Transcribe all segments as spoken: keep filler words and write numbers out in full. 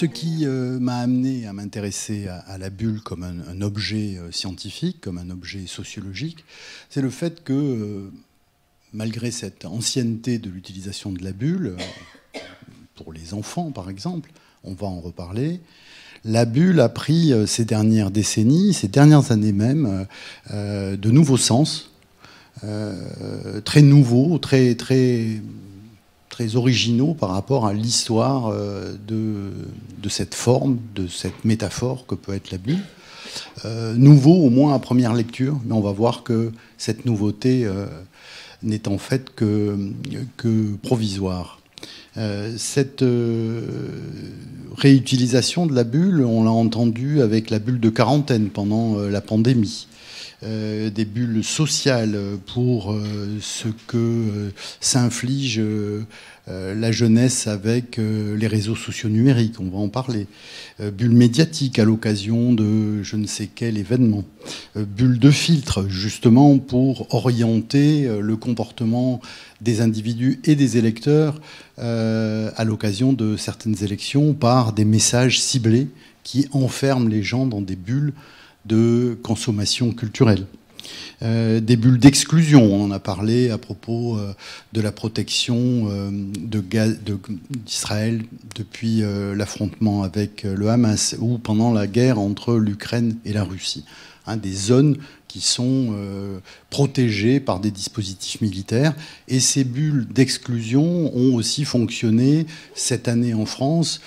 ce qui euh, m'a amené à m'intéresser à, à la bulle comme un, un objet euh, scientifique, comme un objet sociologique, c'est le fait que, euh, malgré cette ancienneté de l'utilisation de la bulle, euh, pour les enfants par exemple, on va en reparler, la bulle a pris euh, ces dernières décennies, ces dernières années même, euh, de nouveaux sens, euh, très nouveaux, très... très très originaux par rapport à l'histoire de, de cette forme, de cette métaphore que peut être la bulle. Euh, nouveau au moins à première lecture, mais on va voir que cette nouveauté euh, n'est en fait que, que provisoire. Euh, cette euh, réutilisation de la bulle, on l'a entendu avec la bulle de quarantaine pendant euh, la pandémie. Euh, des bulles sociales pour euh, ce que euh, s'inflige euh, euh, la jeunesse avec euh, les réseaux sociaux numériques, on va en parler. Euh, bulles médiatiques à l'occasion de je ne sais quel événement. Euh, bulles de filtre, justement, pour orienter euh, le comportement des individus et des électeurs euh, à l'occasion de certaines élections par des messages ciblés qui enferment les gens dans des bulles de consommation culturelle. Euh, des bulles d'exclusion, on en a parlé à propos euh, de la protection euh, de de, d'Israël depuis euh, l'affrontement avec euh, le Hamas ou pendant la guerre entre l'Ukraine et la Russie. Hein, des zones qui sont euh, protégées par des dispositifs militaires. Et ces bulles d'exclusion ont aussi fonctionné cette année en France,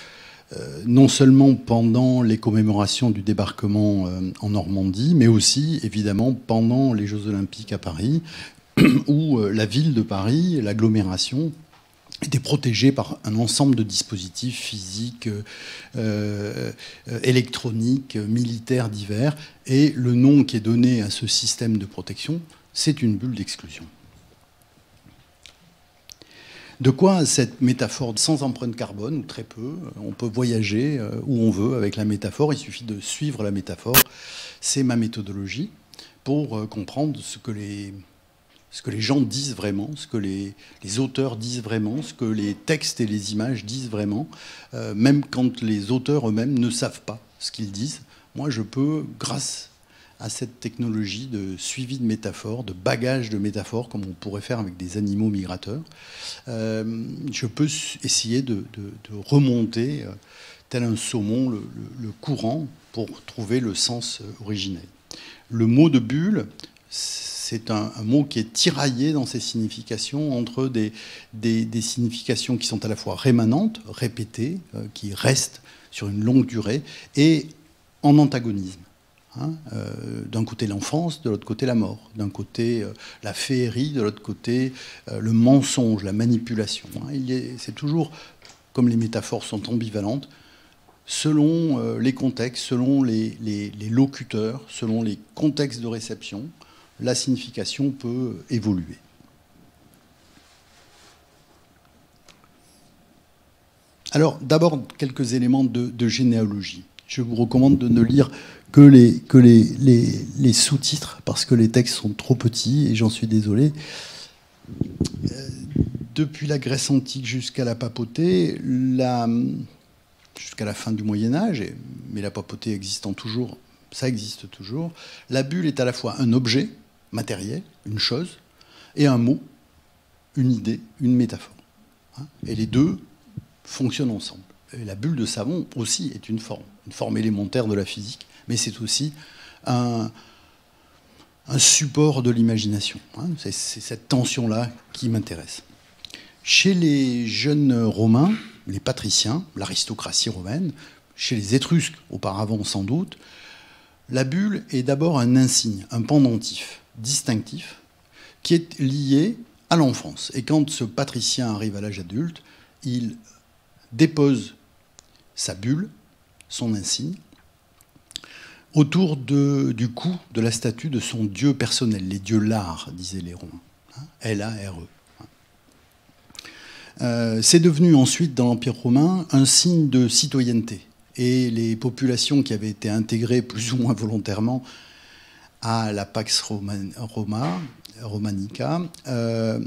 non seulement pendant les commémorations du débarquement en Normandie, mais aussi, évidemment, pendant les Jeux Olympiques à Paris, où la ville de Paris, l'agglomération, était protégée par un ensemble de dispositifs physiques, euh, électroniques, militaires divers. Et le nom qui est donné à ce système de protection, c'est une bulle d'exclusion. De quoi cette métaphore sans empreinte carbone, ou très peu, on peut voyager où on veut avec la métaphore, il suffit de suivre la métaphore. C'est ma méthodologie pour comprendre ce que les, ce que les gens disent vraiment, ce que les, les auteurs disent vraiment, ce que les textes et les images disent vraiment, euh, même quand les auteurs eux-mêmes ne savent pas ce qu'ils disent. Moi, je peux, grâce à cette technologie de suivi de métaphores, de bagage de métaphores, comme on pourrait faire avec des animaux migrateurs, euh, je peux essayer de, de, de remonter, euh, tel un saumon, le, le, le courant pour trouver le sens originel. Le mot de bulle, c'est un, un mot qui est tiraillé dans ses significations entre des, des, des significations qui sont à la fois rémanentes, répétées, euh, qui restent sur une longue durée, et en antagonisme. Hein, euh, d'un côté l'enfance, de l'autre côté la mort, d'un côté euh, la féerie, de l'autre côté euh, le mensonge, la manipulation. Hein, c'est toujours, comme les métaphores sont ambivalentes, selon euh, les contextes, selon les, les, les locuteurs, selon les contextes de réception, la signification peut évoluer. Alors d'abord quelques éléments de, de généalogie. Je vous recommande de ne lire que les, que les, les, les sous-titres, parce que les textes sont trop petits, et j'en suis désolé. Euh, depuis la Grèce antique jusqu'à la papauté, la, jusqu'à la fin du Moyen-Âge, et, mais la papauté existant toujours, ça existe toujours, la bulle est à la fois un objet matériel, une chose, et un mot, une idée, une métaphore. Hein, et les deux fonctionnent ensemble. Et la bulle de savon aussi est une forme, une forme élémentaire de la physique, mais c'est aussi un, un support de l'imagination. Hein. C'est cette tension-là qui m'intéresse. Chez les jeunes Romains, les patriciens, l'aristocratie romaine, chez les Étrusques auparavant sans doute, la bulle est d'abord un insigne, un pendentif distinctif qui est lié à l'enfance. Et quand ce patricien arrive à l'âge adulte, il dépose sa bulle, son insigne, autour de, du cou de la statue de son dieu personnel, les dieux lars, disaient les Romains, hein, L A R E. Euh, c'est devenu ensuite, dans l'Empire romain, un signe de citoyenneté. Et les populations qui avaient été intégrées plus ou moins volontairement à la Pax Roman, Roma, Romanica euh,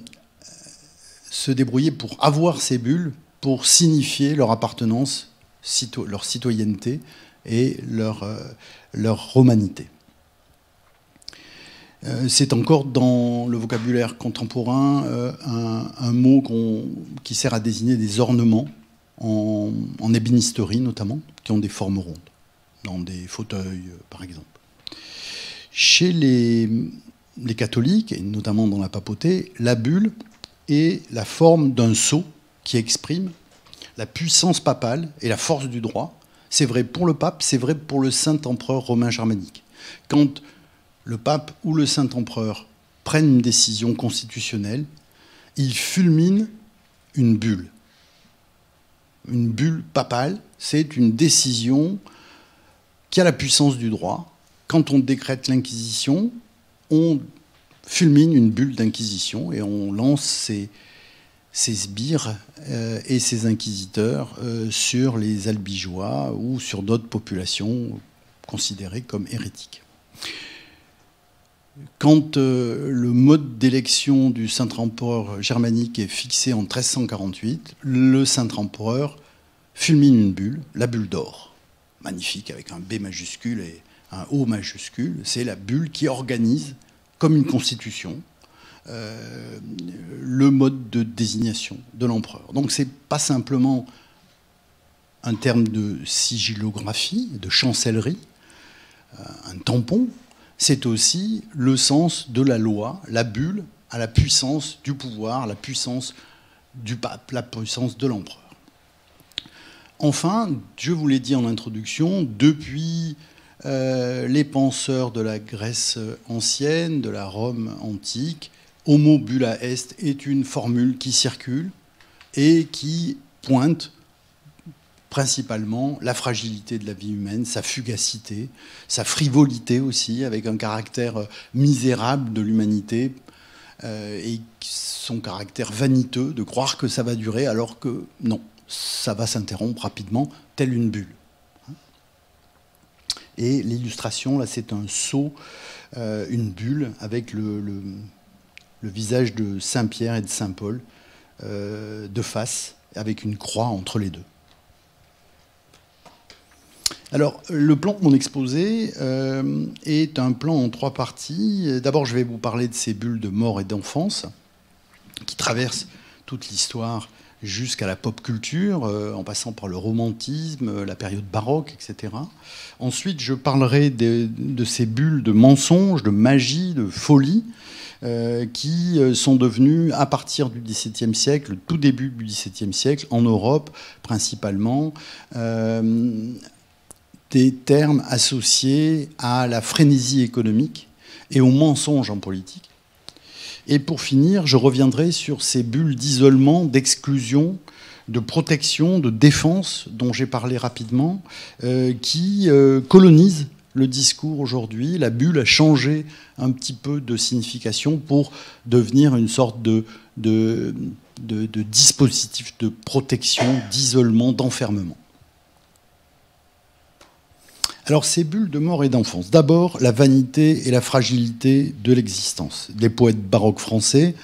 se débrouillaient pour avoir ces bulles, pour signifier leur appartenance cito leur citoyenneté et leur, euh, leur romanité. Euh, c'est encore dans le vocabulaire contemporain euh, un, un mot qu'on, qui sert à désigner des ornements, en, en ébénisterie notamment, qui ont des formes rondes, dans des fauteuils euh, par exemple. Chez les, les catholiques, et notamment dans la papauté, la bulle est la forme d'un sceau qui exprime la puissance papale et la force du droit. C'est vrai pour le pape, c'est vrai pour le Saint-Empereur romain germanique. Quand le pape ou le Saint-Empereur prennent une décision constitutionnelle, ils fulminent une bulle. Une bulle papale, c'est une décision qui a la puissance du droit. Quand on décrète l'inquisition, on fulmine une bulle d'inquisition et on lance ces... ces sbires euh, et ces inquisiteurs euh, sur les albigeois ou sur d'autres populations considérées comme hérétiques. Quand euh, le mode d'élection du Saint-Empereur germanique est fixé en mille trois cent quarante-huit, le Saint-Empereur fulmine une bulle, la bulle d'or, magnifique, avec un B majuscule et un O majuscule. C'est la bulle qui organise, comme une constitution, Euh, le mode de désignation de l'empereur. Donc c'est pas simplement un terme de sigillographie, de chancellerie, euh, un tampon, c'est aussi le sens de la loi, la bulle à la puissance du pouvoir, la puissance du pape, la puissance de l'empereur. Enfin, je vous l'ai dit en introduction, depuis... Euh, les penseurs de la Grèce ancienne, de la Rome antique, Homo bulla est est une formule qui circule et qui pointe principalement la fragilité de la vie humaine, sa fugacité, sa frivolité aussi, avec un caractère misérable de l'humanité euh, et son caractère vaniteux de croire que ça va durer alors que non, ça va s'interrompre rapidement, telle une bulle. Et l'illustration, là, c'est un sceau, euh, une bulle, avec le, le, le visage de Saint Pierre et de Saint Paul, euh, de face, avec une croix entre les deux. Alors, le plan de mon exposé euh, est un plan en trois parties. D'abord, je vais vous parler de ces bulles de mort et d'enfance, qui traversent toute l'histoire jusqu'à la pop culture, euh, en passant par le romantisme, euh, la période baroque, et cetera. Ensuite, je parlerai de, de ces bulles de mensonges, de magie, de folie, euh, qui sont devenues, à partir du dix-septième siècle, le tout début du dix-septième siècle, en Europe principalement, euh, des termes associés à la frénésie économique et aux mensonges en politique. Et pour finir, je reviendrai sur ces bulles d'isolement, d'exclusion, de protection, de défense dont j'ai parlé rapidement, euh, qui euh, colonisent le discours aujourd'hui. La bulle a changé un petit peu de signification pour devenir une sorte de, de, de, de dispositif de protection, d'isolement, d'enfermement. Alors, ces bulles de mort et d'enfance. D'abord, la vanité et la fragilité de l'existence. Les poètes baroques français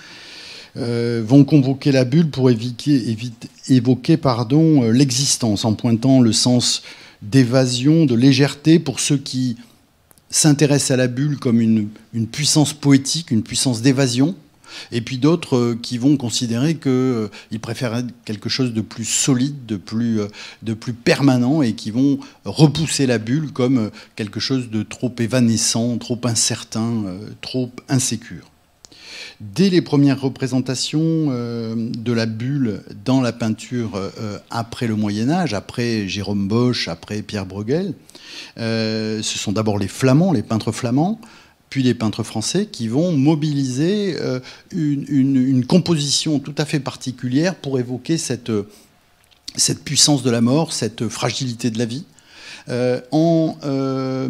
euh, vont convoquer la bulle pour éviter, éviter, évoquer pardon, l'existence, en pointant le sens d'évasion, de légèreté, pour ceux qui s'intéressent à la bulle comme une, une puissance poétique, une puissance d'évasion, et puis d'autres euh, qui vont considérer qu'ils euh, préfèrent quelque chose de plus solide, de plus, euh, de plus permanent, et qui vont repousser la bulle comme euh, quelque chose de trop évanescent, trop incertain, euh, trop insécure. Dès les premières représentations euh, de la bulle dans la peinture euh, après le Moyen-Âge, après Jérôme Bosch, après Pierre Bruegel, euh, ce sont d'abord les flamands, les peintres flamands, puis les peintres français qui vont mobiliser une, une, une composition tout à fait particulière pour évoquer cette, cette puissance de la mort, cette fragilité de la vie, euh, en euh,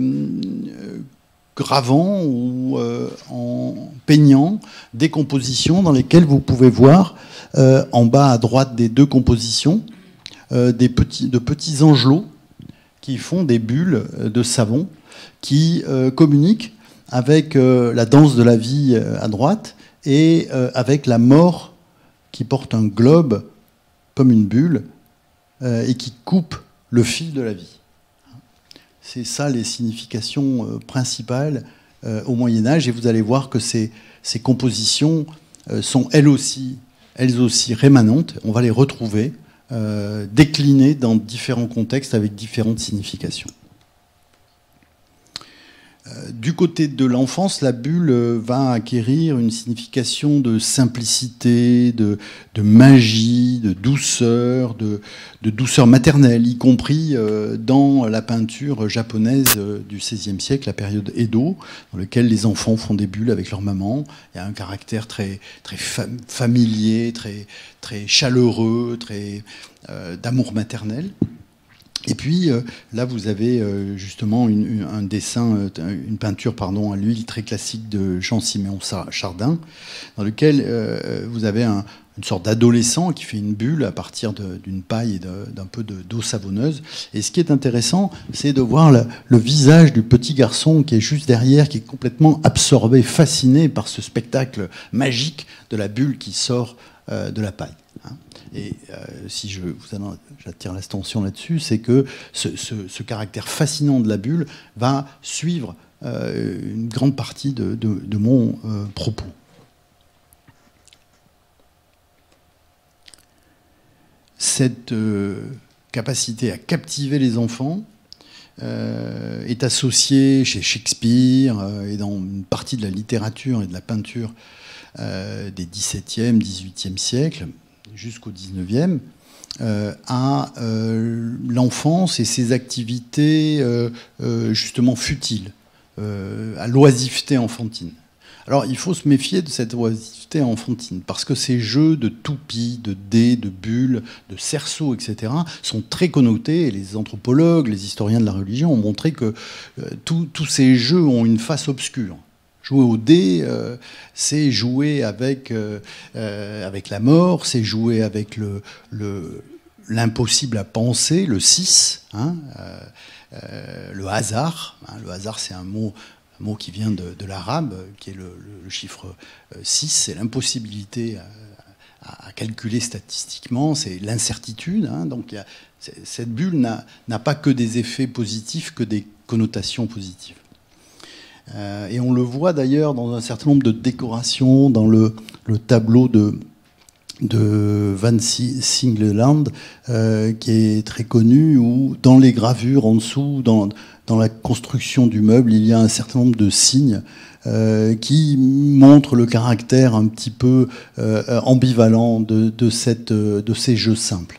gravant ou euh, en peignant des compositions dans lesquelles vous pouvez voir, euh, en bas à droite des deux compositions, euh, des petits, de petits angelots qui font des bulles de savon qui euh, communiquent avec euh, la danse de la vie euh, à droite, et euh, avec la mort qui porte un globe comme une bulle, euh, et qui coupe le fil de la vie. C'est ça les significations euh, principales euh, au Moyen-Âge, et vous allez voir que ces, ces compositions euh, sont elles aussi, elles aussi rémanentes, on va les retrouver euh, déclinées dans différents contextes avec différentes significations. Du côté de l'enfance, la bulle va acquérir une signification de simplicité, de, de magie, de douceur, de, de douceur maternelle, y compris dans la peinture japonaise du seizième siècle, la période Edo, dans laquelle les enfants font des bulles avec leur maman. Il y a un caractère très, très fam- familier, très, très chaleureux, très, euh, d'amour maternel. Et puis là, vous avez justement une, une, un dessin, une peinture, pardon, à l'huile très classique de Jean-Siméon Chardin, dans lequel euh, vous avez un, une sorte d'adolescent qui fait une bulle à partir d'une paille et d'un peu de, d'eau savonneuse. Et ce qui est intéressant, c'est de voir le, le visage du petit garçon qui est juste derrière, qui est complètement absorbé, fasciné par ce spectacle magique de la bulle qui sort euh, de la paille. Et euh, si je vous j'attire l'attention là-dessus, c'est que ce, ce, ce caractère fascinant de la bulle va suivre euh, une grande partie de, de, de mon euh, propos. Cette euh, capacité à captiver les enfants euh, est associée chez Shakespeare euh, et dans une partie de la littérature et de la peinture euh, des dix-septième, dix-huitième siècles. Jusqu'au dix-neuvième, euh, à euh, l'enfance et ses activités euh, euh, justement futiles, euh, à l'oisiveté enfantine. Alors il faut se méfier de cette oisiveté enfantine, parce que ces jeux de toupies, de dés, de bulles, de cerceaux, et cetera, sont très connotés, et les anthropologues, les historiens de la religion ont montré que euh, tout, tous ces jeux ont une face obscure. Jouer au dé, euh, c'est jouer avec, euh, euh, avec la mort, c'est jouer avec le, le, l'impossible à penser, le six, hein, euh, euh, le hasard. Hein, le hasard, c'est un mot, un mot qui vient de, de l'arabe, qui est le, le chiffre six, c'est l'impossibilité à, à calculer statistiquement, c'est l'incertitude. Hein, donc y a, cette bulle n'a, n'a pas que des effets positifs, que des connotations positives. Euh, et on le voit d'ailleurs dans un certain nombre de décorations, dans le, le tableau de, de Van Singeland, euh, qui est très connu, où dans les gravures en dessous, dans, dans la construction du meuble, il y a un certain nombre de signes euh, qui montrent le caractère un petit peu euh, ambivalent de, de, cette, de ces jeux simples.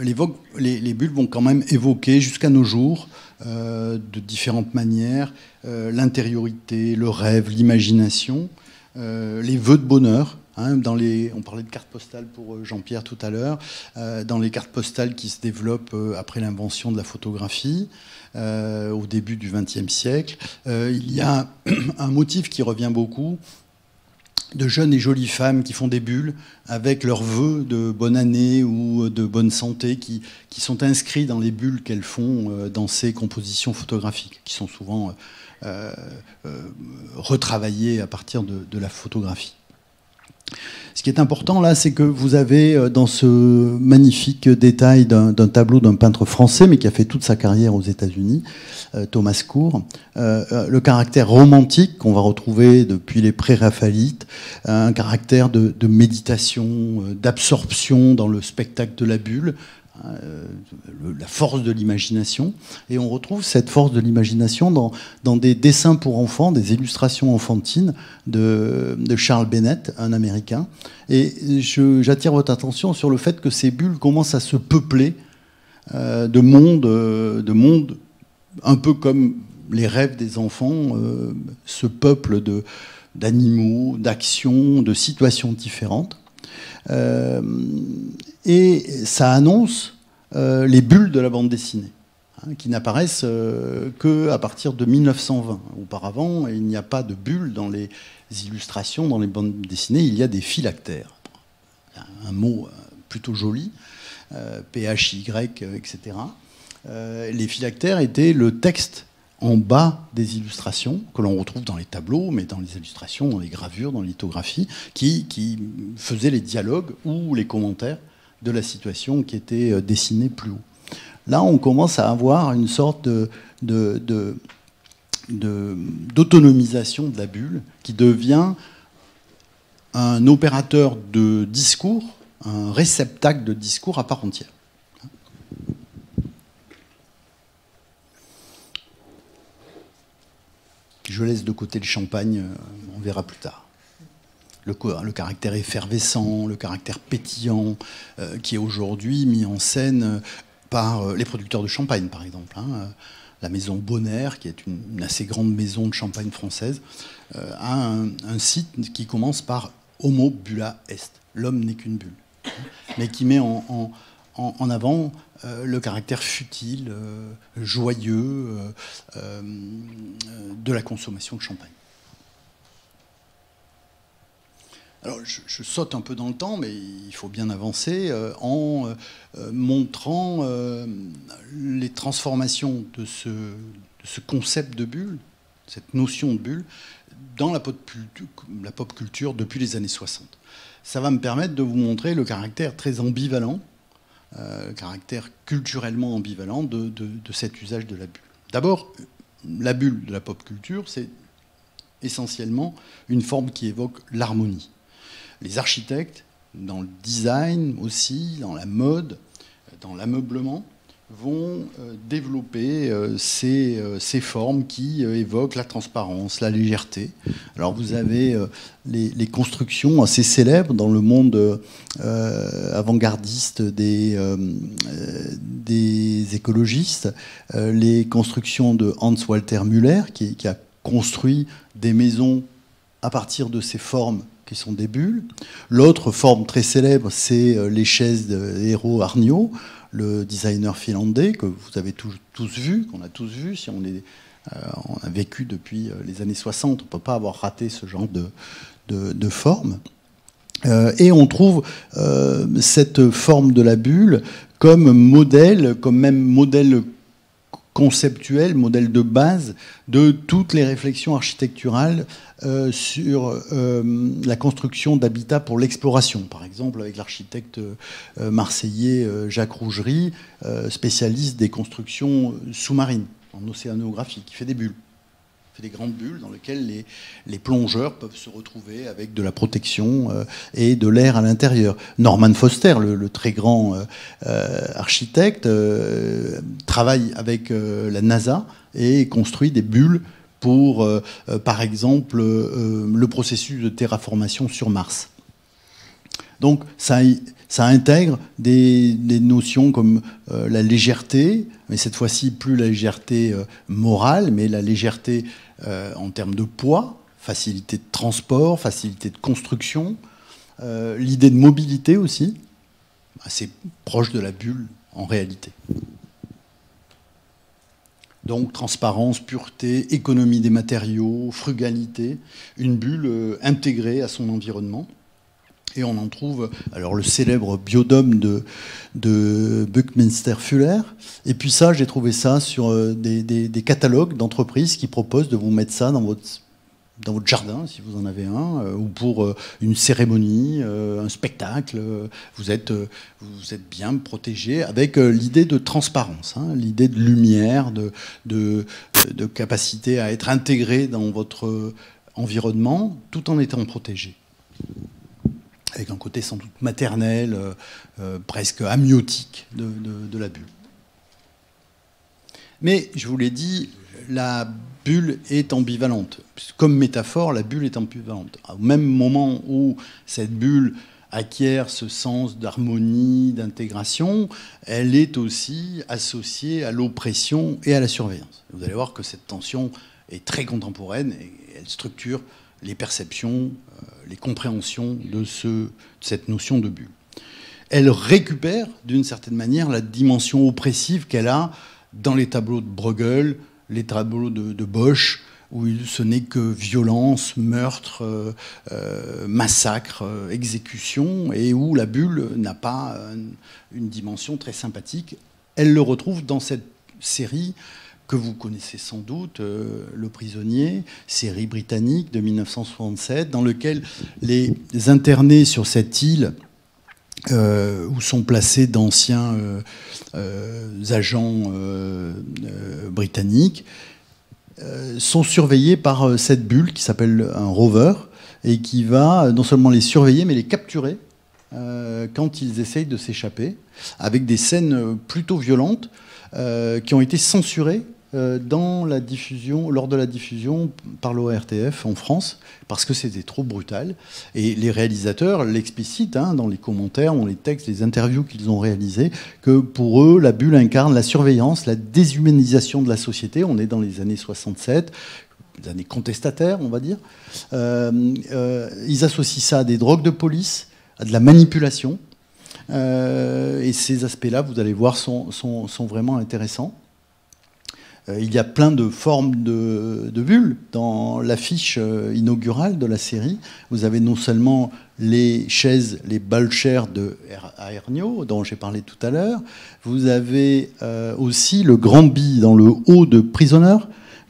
Les, les, les bulles vont quand même évoquer jusqu'à nos jours, euh, de différentes manières, euh, l'intériorité, le rêve, l'imagination, euh, les vœux de bonheur. Hein, dans les, on parlait de cartes postales pour Jean-Pierre tout à l'heure, euh, dans les cartes postales qui se développent après l'invention de la photographie, euh, au début du vingtième siècle, euh, il y a un, un motif qui revient beaucoup, de jeunes et jolies femmes qui font des bulles avec leurs vœux de bonne année ou de bonne santé qui, qui sont inscrits dans les bulles qu'elles font dans ces compositions photographiques, qui sont souvent euh, euh, retravaillées à partir de, de la photographie. Ce qui est important là, c'est que vous avez dans ce magnifique détail d'un tableau d'un peintre français, mais qui a fait toute sa carrière aux États-Unis, euh, Thomas Couture, euh, le caractère romantique qu'on va retrouver depuis les pré-raphaélites, un caractère de, de méditation, euh, d'absorption dans le spectacle de la bulle, euh, le, la force de l'imagination. Et on retrouve cette force de l'imagination dans, dans des dessins pour enfants, des illustrations enfantines de, de Charles Bennett, un Américain. Et j'attire votre attention sur le fait que ces bulles commencent à se peupler euh, de mondes, euh, de mondes un peu comme les rêves des enfants, euh, se peuplent d'animaux, d'actions, de situations différentes. Euh, et ça annonce euh, les bulles de la bande dessinée, hein, qui n'apparaissent euh, qu'à partir de mille neuf cent vingt. Auparavant, il n'y a pas de bulles dans les illustrations, dans les bandes dessinées, il y a des phylactères. Un mot plutôt joli, euh, P H Y, et cetera. Euh, les phylactères étaient le texte en bas des illustrations, que l'on retrouve dans les tableaux, mais dans les illustrations, dans les gravures, dans les lithographies, qui, qui faisaient les dialogues ou les commentaires de la situation qui était dessinée plus haut. Là, on commence à avoir une sorte de, de, de, de, d'autonomisation de la bulle qui devient un opérateur de discours, un réceptacle de discours à part entière. Je laisse de côté le champagne, on verra plus tard. Le, le caractère effervescent, le caractère pétillant, euh, qui est aujourd'hui mis en scène par euh, les producteurs de champagne, par exemple. Hein, euh, la maison Bonnaire, qui est une, une assez grande maison de champagne française, euh, a un, un site qui commence par « Homo bulla est », l'homme n'est qu'une bulle, hein, mais qui met en, en, en, en avant euh, le caractère futile, euh, joyeux euh, euh, de la consommation de champagne. Alors, je, je saute un peu dans le temps, mais il faut bien avancer euh, en euh, montrant euh, les transformations de ce, de ce concept de bulle, cette notion de bulle, dans la pop, la pop culture depuis les années soixante. Ça va me permettre de vous montrer le caractère très ambivalent, euh, le caractère culturellement ambivalent de, de, de cet usage de la bulle. D'abord, la bulle de la pop culture, c'est essentiellement une forme qui évoque l'harmonie. Les architectes, dans le design aussi, dans la mode, dans l'ameublement, vont développer ces, ces formes qui évoquent la transparence, la légèreté. Alors vous avez les, les constructions assez célèbres dans le monde euh, avant-gardiste des, euh, des écologistes, les constructions de Hans-Walter Müller, qui, qui a construit des maisons à partir de ces formes qui sont des bulles. L'autre forme très célèbre, c'est les chaises d'Eero Arnio, le designer finlandais que vous avez tous, tous vu, qu'on a tous vu. Si on, est, euh, on a vécu depuis les années soixante, on ne peut pas avoir raté ce genre de, de, de forme. Euh, et on trouve euh, cette forme de la bulle comme modèle, comme même modèle conceptuel, modèle de base de toutes les réflexions architecturales euh, sur euh, la construction d'habitats pour l'exploration. Par exemple, avec l'architecte euh, marseillais euh, Jacques Rougerie, euh, spécialiste des constructions sous-marines, en océanographie, qui fait des bulles. Il fait des grandes bulles dans lesquelles les, les plongeurs peuvent se retrouver avec de la protection euh, et de l'air à l'intérieur. Norman Foster, le, le très grand euh, euh, architecte, euh, travaille avec euh, la NASA et construit des bulles pour, euh, euh, par exemple, euh, le processus de terraformation sur Mars. Donc ça, ça intègre des, des notions comme euh, la légèreté, mais cette fois-ci plus la légèreté euh, morale, mais la légèreté euh, en termes de poids, facilité de transport, facilité de construction, euh, l'idée de mobilité aussi, assez proche de la bulle en réalité. Donc transparence, pureté, économie des matériaux, frugalité, une bulle euh, intégrée à son environnement. Et on en trouve alors le célèbre biodôme de, de Buckminster Fuller. Et puis ça, j'ai trouvé ça sur des, des, des catalogues d'entreprises qui proposent de vous mettre ça dans votre, dans votre jardin, si vous en avez un, euh, ou pour euh, une cérémonie, euh, un spectacle. Vous êtes, euh, vous êtes bien protégé avec euh, l'idée de transparence, hein, l'idée de lumière, de, de, de capacité à être intégré dans votre environnement tout en étant protégé. Avec un côté sans doute maternel, euh, euh, presque amniotique de, de, de la bulle. Mais, je vous l'ai dit, la bulle est ambivalente. Comme métaphore, la bulle est ambivalente. Au même moment où cette bulle acquiert ce sens d'harmonie, d'intégration, elle est aussi associée à l'oppression et à la surveillance. Vous allez voir que cette tension est très contemporaine et elle structure les perceptions, euh, les compréhensions de, ce, de cette notion de bulle. Elle récupère, d'une certaine manière, la dimension oppressive qu'elle a dans les tableaux de Bruegel, les tableaux de, de Bosch, où ce n'est que violence, meurtre, euh, euh, massacre, euh, exécution, et où la bulle n'a pas euh, une dimension très sympathique. Elle le retrouve dans cette série que vous connaissez sans doute, euh, Le Prisonnier, série britannique de mille neuf cent soixante-sept, dans lequel les internés sur cette île, euh, où sont placés d'anciens euh, euh, agents euh, euh, britanniques, euh, sont surveillés par euh, cette bulle qui s'appelle un rover, et qui va non seulement les surveiller, mais les capturer euh, quand ils essayent de s'échapper, avec des scènes plutôt violentes, Euh, qui ont été censurés euh, dans la diffusion, lors de la diffusion par l'O R T F en France, parce que c'était trop brutal. Et les réalisateurs l'explicitent hein, dans les commentaires, dans les textes, les interviews qu'ils ont réalisées, que pour eux, la bulle incarne la surveillance, la déshumanisation de la société. On est dans les années soixante-sept, les années contestataires, on va dire. Euh, euh, ils associent ça à des drogues de police, à de la manipulation. Euh, et ces aspects-là, vous allez voir, sont, sont, sont vraiment intéressants. Euh, il y a plein de formes de, de bulles dans l'affiche inaugurale de la série. Vous avez non seulement les chaises, les balchères de Arnio, dont j'ai parlé tout à l'heure. Vous avez euh, aussi le grand bille dans le haut de Prisoner.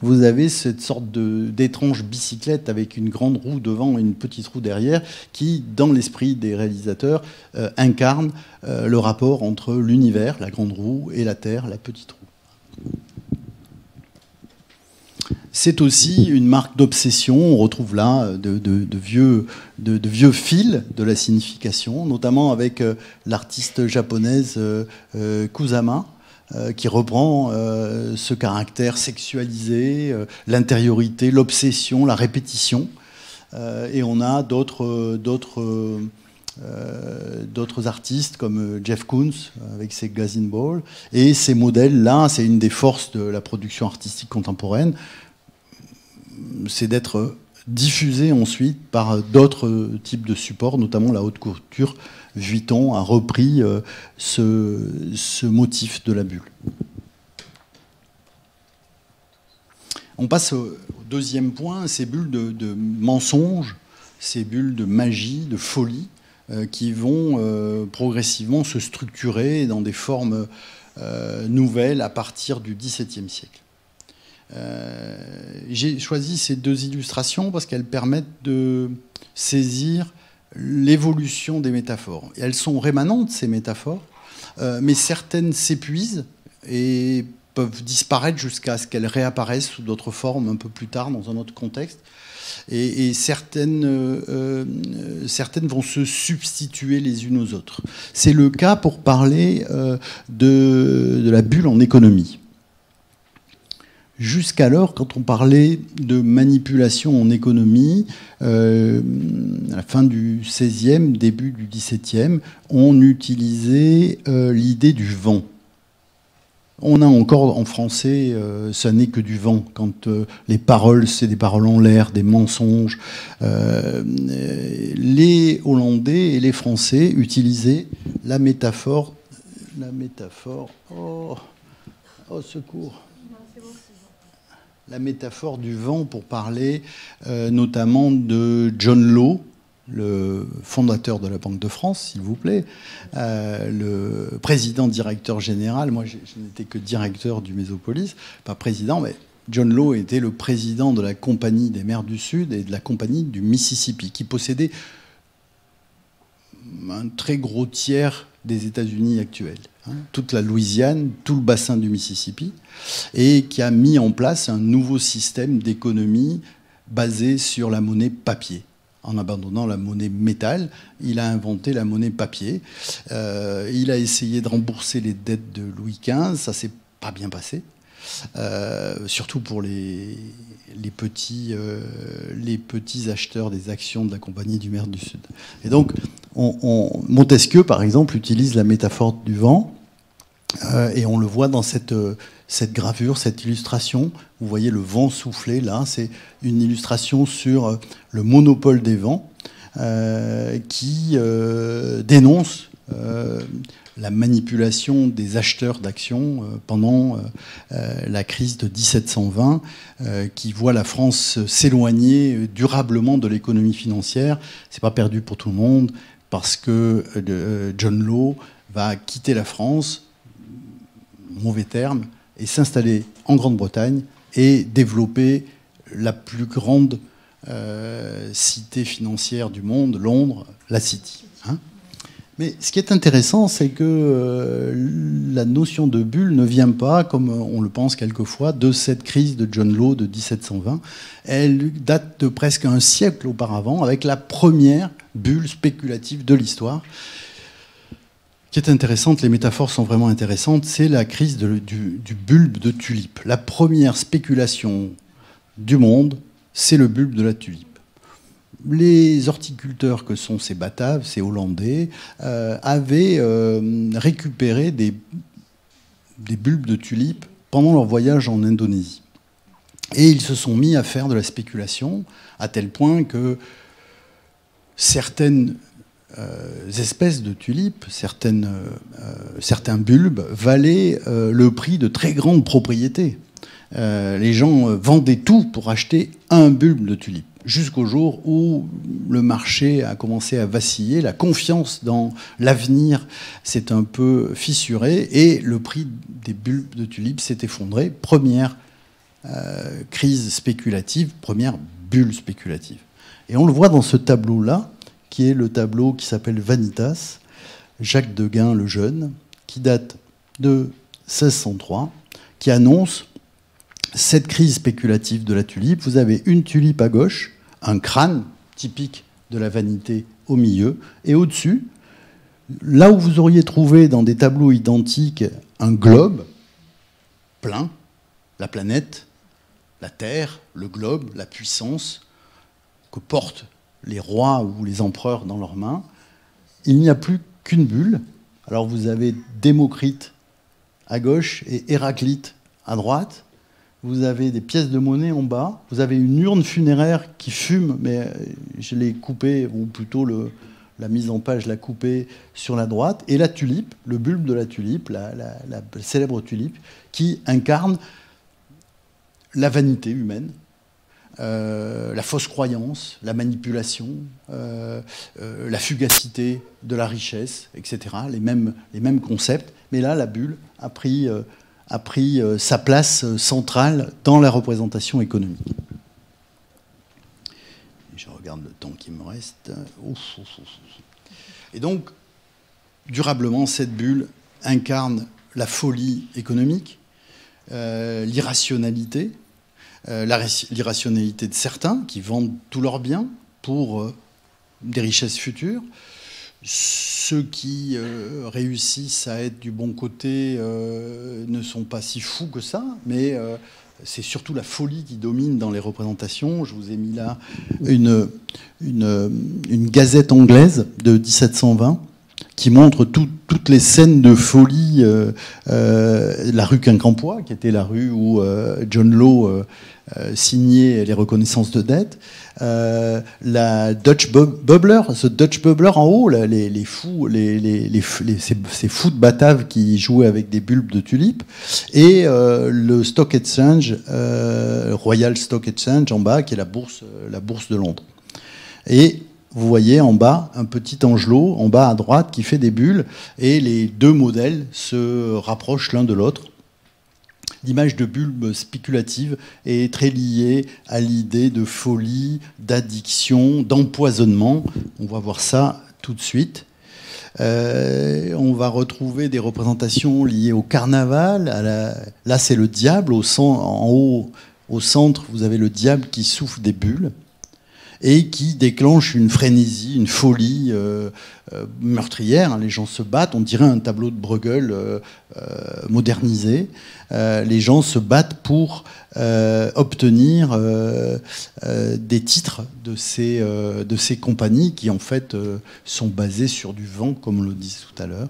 Vous avez cette sorte d'étrange bicyclette avec une grande roue devant et une petite roue derrière qui, dans l'esprit des réalisateurs, euh, incarne euh, le rapport entre l'univers, la grande roue, et la Terre, la petite roue. C'est aussi une marque d'obsession. On retrouve là de, de, de, vieux, de, de vieux fils de la signification, notamment avec euh, l'artiste japonaise euh, euh, Kusama, Euh, qui reprend euh, ce caractère sexualisé, euh, l'intériorité, l'obsession, la répétition. Euh, et on a d'autres euh, d'autres euh, d'autres artistes comme Jeff Koons avec ses Gazing Balls. Et ces modèles-là, c'est une des forces de la production artistique contemporaine, c'est d'être diffusé ensuite par d'autres types de supports, notamment la haute couture. Vuitton a repris euh, ce, ce motif de la bulle. On passe au deuxième point, ces bulles de, de mensonges, ces bulles de magie, de folie, euh, qui vont euh, progressivement se structurer dans des formes euh, nouvelles à partir du dix-septième siècle. Euh, j'ai choisi ces deux illustrations parce qu'elles permettent de saisir l'évolution des métaphores. Elles sont rémanentes, ces métaphores, euh, mais certaines s'épuisent et peuvent disparaître jusqu'à ce qu'elles réapparaissent sous d'autres formes un peu plus tard, dans un autre contexte. Et, et certaines, euh, euh, certaines vont se substituer les unes aux autres. C'est le cas pour parler euh, de, de la bulle en économie. Jusqu'alors, quand on parlait de manipulation en économie, euh, à la fin du seizième, début du dix-septième, on utilisait euh, l'idée du vent. On a encore en français, euh, ça n'est que du vent, quand euh, les paroles, c'est des paroles en l'air, des mensonges. Euh, les Hollandais et les Français utilisaient la métaphore... La métaphore... Oh, oh secours! La métaphore du vent pour parler euh, notamment de John Law, le fondateur de la Banque de France, s'il vous plaît, euh, le président-directeur général. Moi, je, je n'étais que directeur du Mésopolis, pas président, mais John Law était le président de la Compagnie des Mers du Sud et de la Compagnie du Mississippi, qui possédait un très gros tiers des États-Unis actuels, hein, toute la Louisiane, tout le bassin du Mississippi, et qui a mis en place un nouveau système d'économie basé sur la monnaie papier. En abandonnant la monnaie métal, il a inventé la monnaie papier. Euh, il a essayé de rembourser les dettes de Louis quinze, ça s'est pas bien passé, euh, surtout pour les, les, petits, euh, les petits acheteurs des actions de la Compagnie du Maire du Sud. Et donc, on, on, Montesquieu, par exemple, utilise la métaphore du vent, euh, et on le voit dans cette... Euh, cette gravure, cette illustration, vous voyez le vent souffler là, c'est une illustration sur le monopole des vents euh, qui euh, dénonce euh, la manipulation des acheteurs d'actions euh, pendant euh, la crise de dix-sept cent vingt euh, qui voit la France s'éloigner durablement de l'économie financière. C'est pas perdu pour tout le monde parce que euh, John Law va quitter la France, mauvais terme, et s'installer en Grande-Bretagne et développer la plus grande euh, cité financière du monde, Londres, la City. Hein ? Mais ce qui est intéressant, c'est que euh, la notion de bulle ne vient pas, comme on le pense quelquefois, de cette crise de John Law de dix-sept cent vingt. Elle date de presque un siècle auparavant, avec la première bulle spéculative de l'histoire. Ce qui est intéressant, les métaphores sont vraiment intéressantes, c'est la crise de, du, du bulbe de tulipe. La première spéculation du monde, c'est le bulbe de la tulipe. Les horticulteurs que sont ces Bataves, ces Hollandais, euh, avaient euh, récupéré des, des bulbes de tulipes pendant leur voyage en Indonésie. Et ils se sont mis à faire de la spéculation, à tel point que certaines... Euh, espèces de tulipes, certaines, euh, certains bulbes valaient euh, le prix de très grandes propriétés. Euh, les gens euh, vendaient tout pour acheter un bulbe de tulipe, jusqu'au jour où le marché a commencé à vaciller, la confiance dans l'avenir s'est un peu fissurée et le prix des bulbes de tulipes s'est effondré. Première euh, crise spéculative, première bulle spéculative. Et on le voit dans ce tableau-là, qui est le tableau qui s'appelle Vanitas, Jacques de Ghein le Jeune, qui date de seize cent trois, qui annonce cette crise spéculative de la tulipe. Vous avez une tulipe à gauche, un crâne typique de la vanité au milieu, et au-dessus, là où vous auriez trouvé dans des tableaux identiques un globe plein, la planète, la Terre, le globe, la puissance que porte les rois ou les empereurs dans leurs mains, il n'y a plus qu'une bulle. Alors vous avez Démocrite à gauche et Héraclite à droite. Vous avez des pièces de monnaie en bas. Vous avez une urne funéraire qui fume, mais je l'ai coupée, ou plutôt le, la mise en page l'a coupée sur la droite. Et la tulipe, le bulbe de la tulipe, la, la, la célèbre tulipe, qui incarne la vanité humaine. Euh, la fausse croyance, la manipulation, euh, euh, la fugacité de la richesse, et cetera. Les mêmes, les mêmes concepts. Mais là, la bulle a pris, euh, a pris euh, sa place euh, centrale dans la représentation économique. Je regarde le temps qui me reste. Ouf, ouf, ouf. Et donc, durablement, cette bulle incarne la folie économique, euh, l'irrationalité, Euh, l'irrationalité de certains qui vendent tous leurs biens pour euh, des richesses futures. Ceux qui euh, réussissent à être du bon côté euh, ne sont pas si fous que ça, mais euh, c'est surtout la folie qui domine dans les représentations. Je vous ai mis là une, une, une gazette anglaise de dix-sept cent vingt qui montre tout, toutes les scènes de folie, euh, euh, la rue Quincampoix, qui était la rue où euh, John Law euh, euh, signait les reconnaissances de dette, euh, la Dutch Bubbler, ce Dutch Bubbler en haut, là, les, les fous, les, les, les, les, ces, ces fous de Bataves qui jouaient avec des bulbes de tulipes, et euh, le Stock Exchange, euh, Royal Stock Exchange en bas, qui est la bourse, la bourse de Londres. Et vous voyez en bas un petit angelot, en bas à droite, qui fait des bulles, et les deux modèles se rapprochent l'un de l'autre. L'image de bulbe spéculative est très liée à l'idée de folie, d'addiction, d'empoisonnement. On va voir ça tout de suite. Euh, on va retrouver des représentations liées au carnaval. À la... Là, c'est le diable. Au cent... En haut, au centre, vous avez le diable qui souffle des bulles et qui déclenche une frénésie, une folie euh, euh, meurtrière. Les gens se battent, on dirait un tableau de Bruegel euh, euh, modernisé. Euh, les gens se battent pour euh, obtenir euh, euh, des titres de ces, euh, de ces compagnies qui, en fait, euh, sont basées sur du vent, comme on le disait tout à l'heure.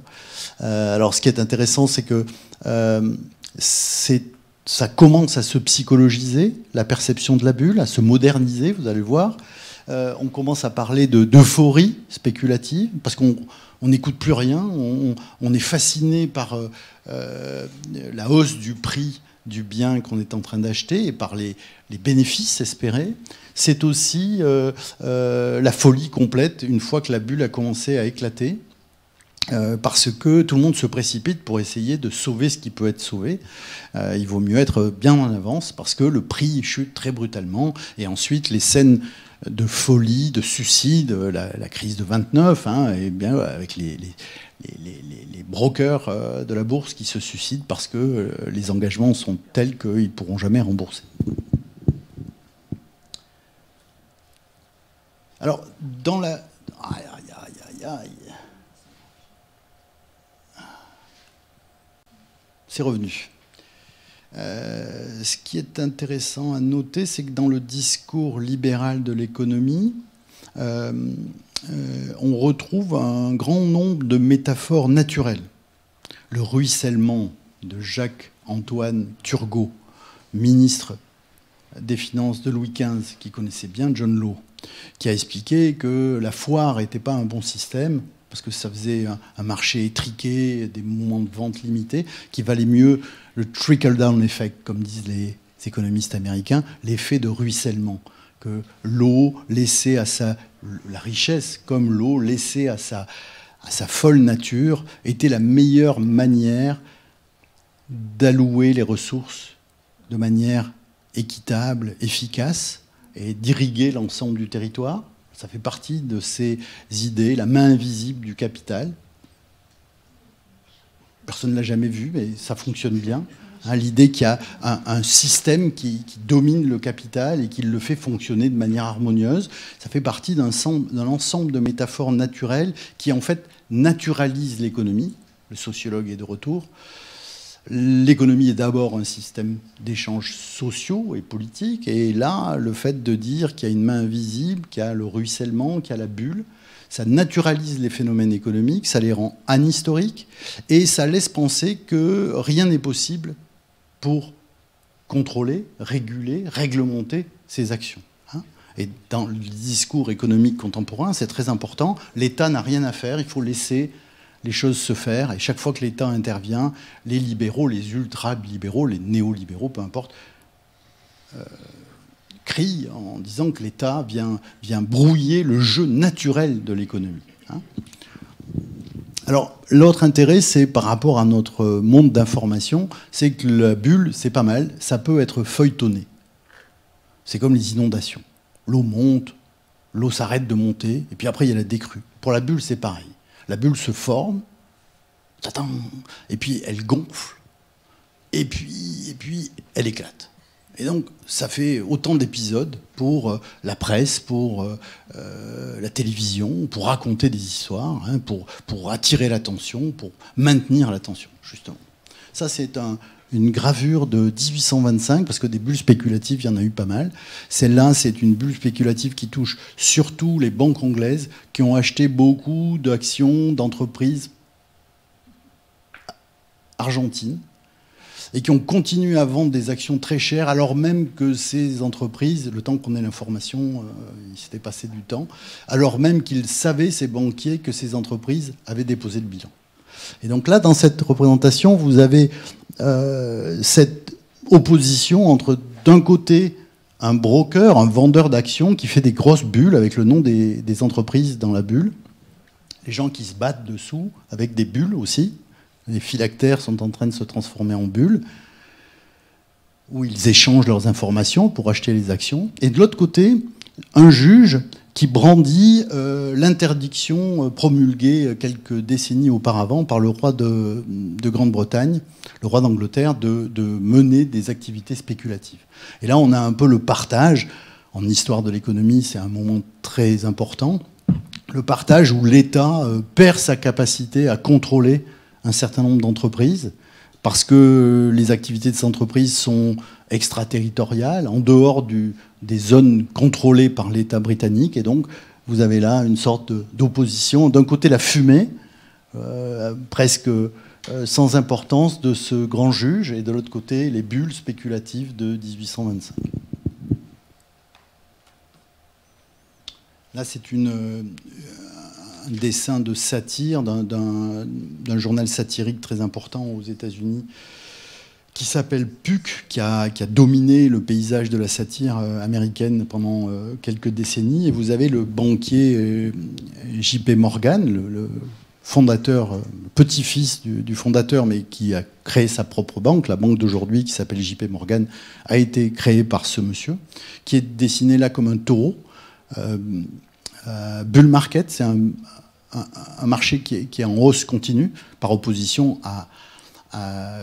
Euh, alors, ce qui est intéressant, c'est que euh, c'est ça commence à se psychologiser, la perception de la bulle, à se moderniser, vous allez voir. Euh, on commence à parler de, d'euphorie spéculative, parce qu'on n'écoute plus rien, on, on est fasciné par euh, la hausse du prix du bien qu'on est en train d'acheter et par les, les bénéfices espérés. C'est aussi euh, euh, la folie complète une fois que la bulle a commencé à éclater. Euh, parce que tout le monde se précipite pour essayer de sauver ce qui peut être sauvé. Euh, il vaut mieux être bien en avance parce que le prix chute très brutalement. Et ensuite, les scènes de folie, de suicide, la, la crise de vingt-neuf, hein, et bien avec les, les, les, les, les brokers de la bourse qui se suicident parce que les engagements sont tels qu'ils ne pourront jamais rembourser. Alors, dans la... Aïe, aïe, aïe, aïe. C'est revenu. Euh, ce qui est intéressant à noter, c'est que dans le discours libéral de l'économie, euh, euh, on retrouve un grand nombre de métaphores naturelles. Le ruissellement de Jacques-Antoine Turgot, ministre des Finances de Louis quinze, qui connaissait bien John Law, qui a expliqué que la foire n'était pas un bon système, parce que ça faisait un marché étriqué, des moments de vente limités, qu'il valait mieux le trickle-down effect, comme disent les économistes américains, l'effet de ruissellement, que l'eau laissée à sa... la richesse, comme l'eau laissée à sa, à sa folle nature, était la meilleure manière d'allouer les ressources de manière équitable, efficace, et d'irriguer l'ensemble du territoire. Ça fait partie de ces idées, la main invisible du capital. Personne ne l'a jamais vu, mais ça fonctionne bien. Hein, l'idée qu'il y a un, un système qui, qui domine le capital et qui le fait fonctionner de manière harmonieuse, ça fait partie d'un ensemble de métaphores naturelles qui, en fait, naturalisent l'économie. Le sociologue est de retour. L'économie est d'abord un système d'échanges sociaux et politiques, et là, le fait de dire qu'il y a une main invisible, qu'il y a le ruissellement, qu'il y a la bulle, ça naturalise les phénomènes économiques, ça les rend anhistoriques, et ça laisse penser que rien n'est possible pour contrôler, réguler, réglementer ces actions. Et dans le discours économique contemporain, c'est très important, l'État n'a rien à faire, il faut laisser... les choses se faire, et chaque fois que l'État intervient, les libéraux, les ultra-libéraux, les néolibéraux, peu importe, euh, crient en disant que l'État vient, vient brouiller le jeu naturel de l'économie. Hein ? Alors, l'autre intérêt, c'est par rapport à notre monde d'information, c'est que la bulle, c'est pas mal, ça peut être feuilletonné. C'est comme les inondations. L'eau monte, l'eau s'arrête de monter, et puis après, il y a la décrue. Pour la bulle, c'est pareil. La bulle se forme, et puis elle gonfle, et puis, et puis elle éclate. Et donc, ça fait autant d'épisodes pour la presse, pour euh, la télévision, pour raconter des histoires, hein, pour, pour attirer l'attention, pour maintenir l'attention, justement. Ça, c'est un, une gravure de mille huit cent vingt-cinq, parce que des bulles spéculatives, il y en a eu pas mal. Celle-là, c'est une bulle spéculative qui touche surtout les banques anglaises, qui ont acheté beaucoup d'actions, d'entreprises argentines, et qui ont continué à vendre des actions très chères, alors même que ces entreprises, le temps qu'on ait l'information, euh, il s'était passé du temps, alors même qu'ils savaient, ces banquiers, que ces entreprises avaient déposé le bilan. Et donc là, dans cette représentation, vous avez euh, cette opposition entre, d'un côté, un broker, un vendeur d'actions qui fait des grosses bulles avec le nom des, des entreprises dans la bulle, les gens qui se battent dessous avec des bulles aussi, les phylactères sont en train de se transformer en bulles, où ils échangent leurs informations pour acheter les actions, et de l'autre côté, un juge qui brandit euh, l'interdiction promulguée quelques décennies auparavant par le roi de, de Grande-Bretagne, le roi d'Angleterre, de, de mener des activités spéculatives. Et là, on a un peu le partage. En histoire de l'économie, c'est un moment très important. Le partage où l'État perd sa capacité à contrôler un certain nombre d'entreprises parce que les activités de ces entreprises sont extraterritoriales, en dehors du... des zones contrôlées par l'État britannique. Et donc, vous avez là une sorte d'opposition. D'un côté, la fumée, euh, presque euh, sans importance, de ce grand juge, et de l'autre côté, les bulles spéculatives de mille huit cent vingt-cinq. Là, c'est euh, un dessin de satire d'un journal satirique très important aux États-Unis, qui s'appelle Puck, qui a, qui a dominé le paysage de la satire américaine pendant quelques décennies. Et vous avez le banquier J P Morgan, le, le fondateur, petit-fils du, du fondateur, mais qui a créé sa propre banque, la banque d'aujourd'hui qui s'appelle J P Morgan, a été créée par ce monsieur, qui est dessiné là comme un taureau. Euh, euh, Bull Market, c'est un, un, un marché qui est, qui est en hausse continue, par opposition à, à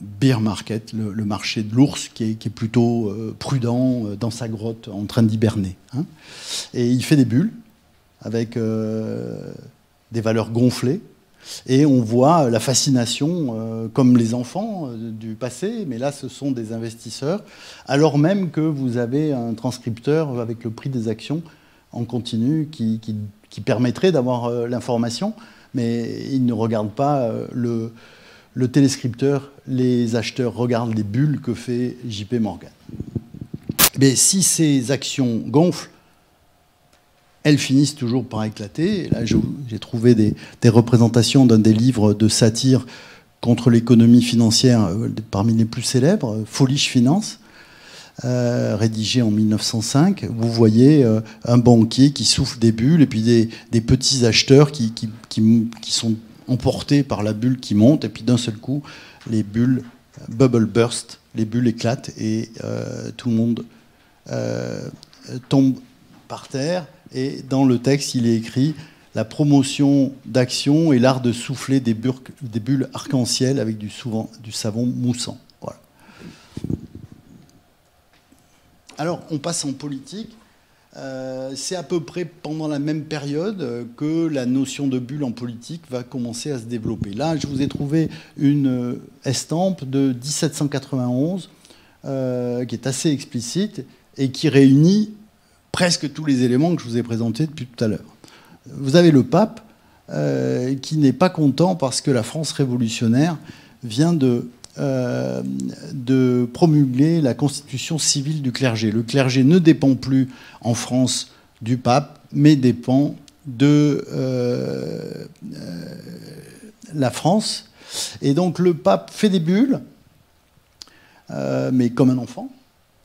Bear Market, le, le marché de l'ours, qui est, qui est plutôt euh, prudent, euh, dans sa grotte, en train d'hiberner. Hein. Et il fait des bulles, avec... Euh, des valeurs gonflées, et on voit la fascination, euh, comme les enfants euh, du passé, mais là ce sont des investisseurs, alors même que vous avez un transcripteur avec le prix des actions en continu qui, qui, qui permettrait d'avoir euh, l'information, mais il ne regarde pas euh, le, le téléscripteur, les acheteurs regardent les bulles que fait J P Morgan. Mais si ces actions gonflent, elles finissent toujours par éclater. Et là, j'ai trouvé des, des représentations d'un des livres de satire contre l'économie financière parmi les plus célèbres, Foolish Finance, euh, rédigé en mille neuf cent cinq. Vous voyez euh, un banquier qui souffle des bulles et puis des, des petits acheteurs qui, qui, qui, qui sont emportés par la bulle qui monte. Et puis d'un seul coup, les bulles bubble burst, les bulles éclatent et euh, tout le monde euh, tombe par terre. Et dans le texte, il est écrit « La promotion d'actions et l'art de souffler des, burques, des bulles arc-en-ciel avec du, souvent, du savon moussant. » Voilà. Alors, on passe en politique. Euh, c'est à peu près pendant la même période que la notion de bulle en politique va commencer à se développer. Là, je vous ai trouvé une estampe de mille sept cent quatre-vingt-onze euh, qui est assez explicite et qui réunit presque tous les éléments que je vous ai présentés depuis tout à l'heure. Vous avez le pape euh, qui n'est pas content parce que la France révolutionnaire vient de, euh, de promulguer la constitution civile du clergé. Le clergé ne dépend plus en France du pape, mais dépend de euh, euh, la France. Et donc le pape fait des bulles, euh, mais comme un enfant.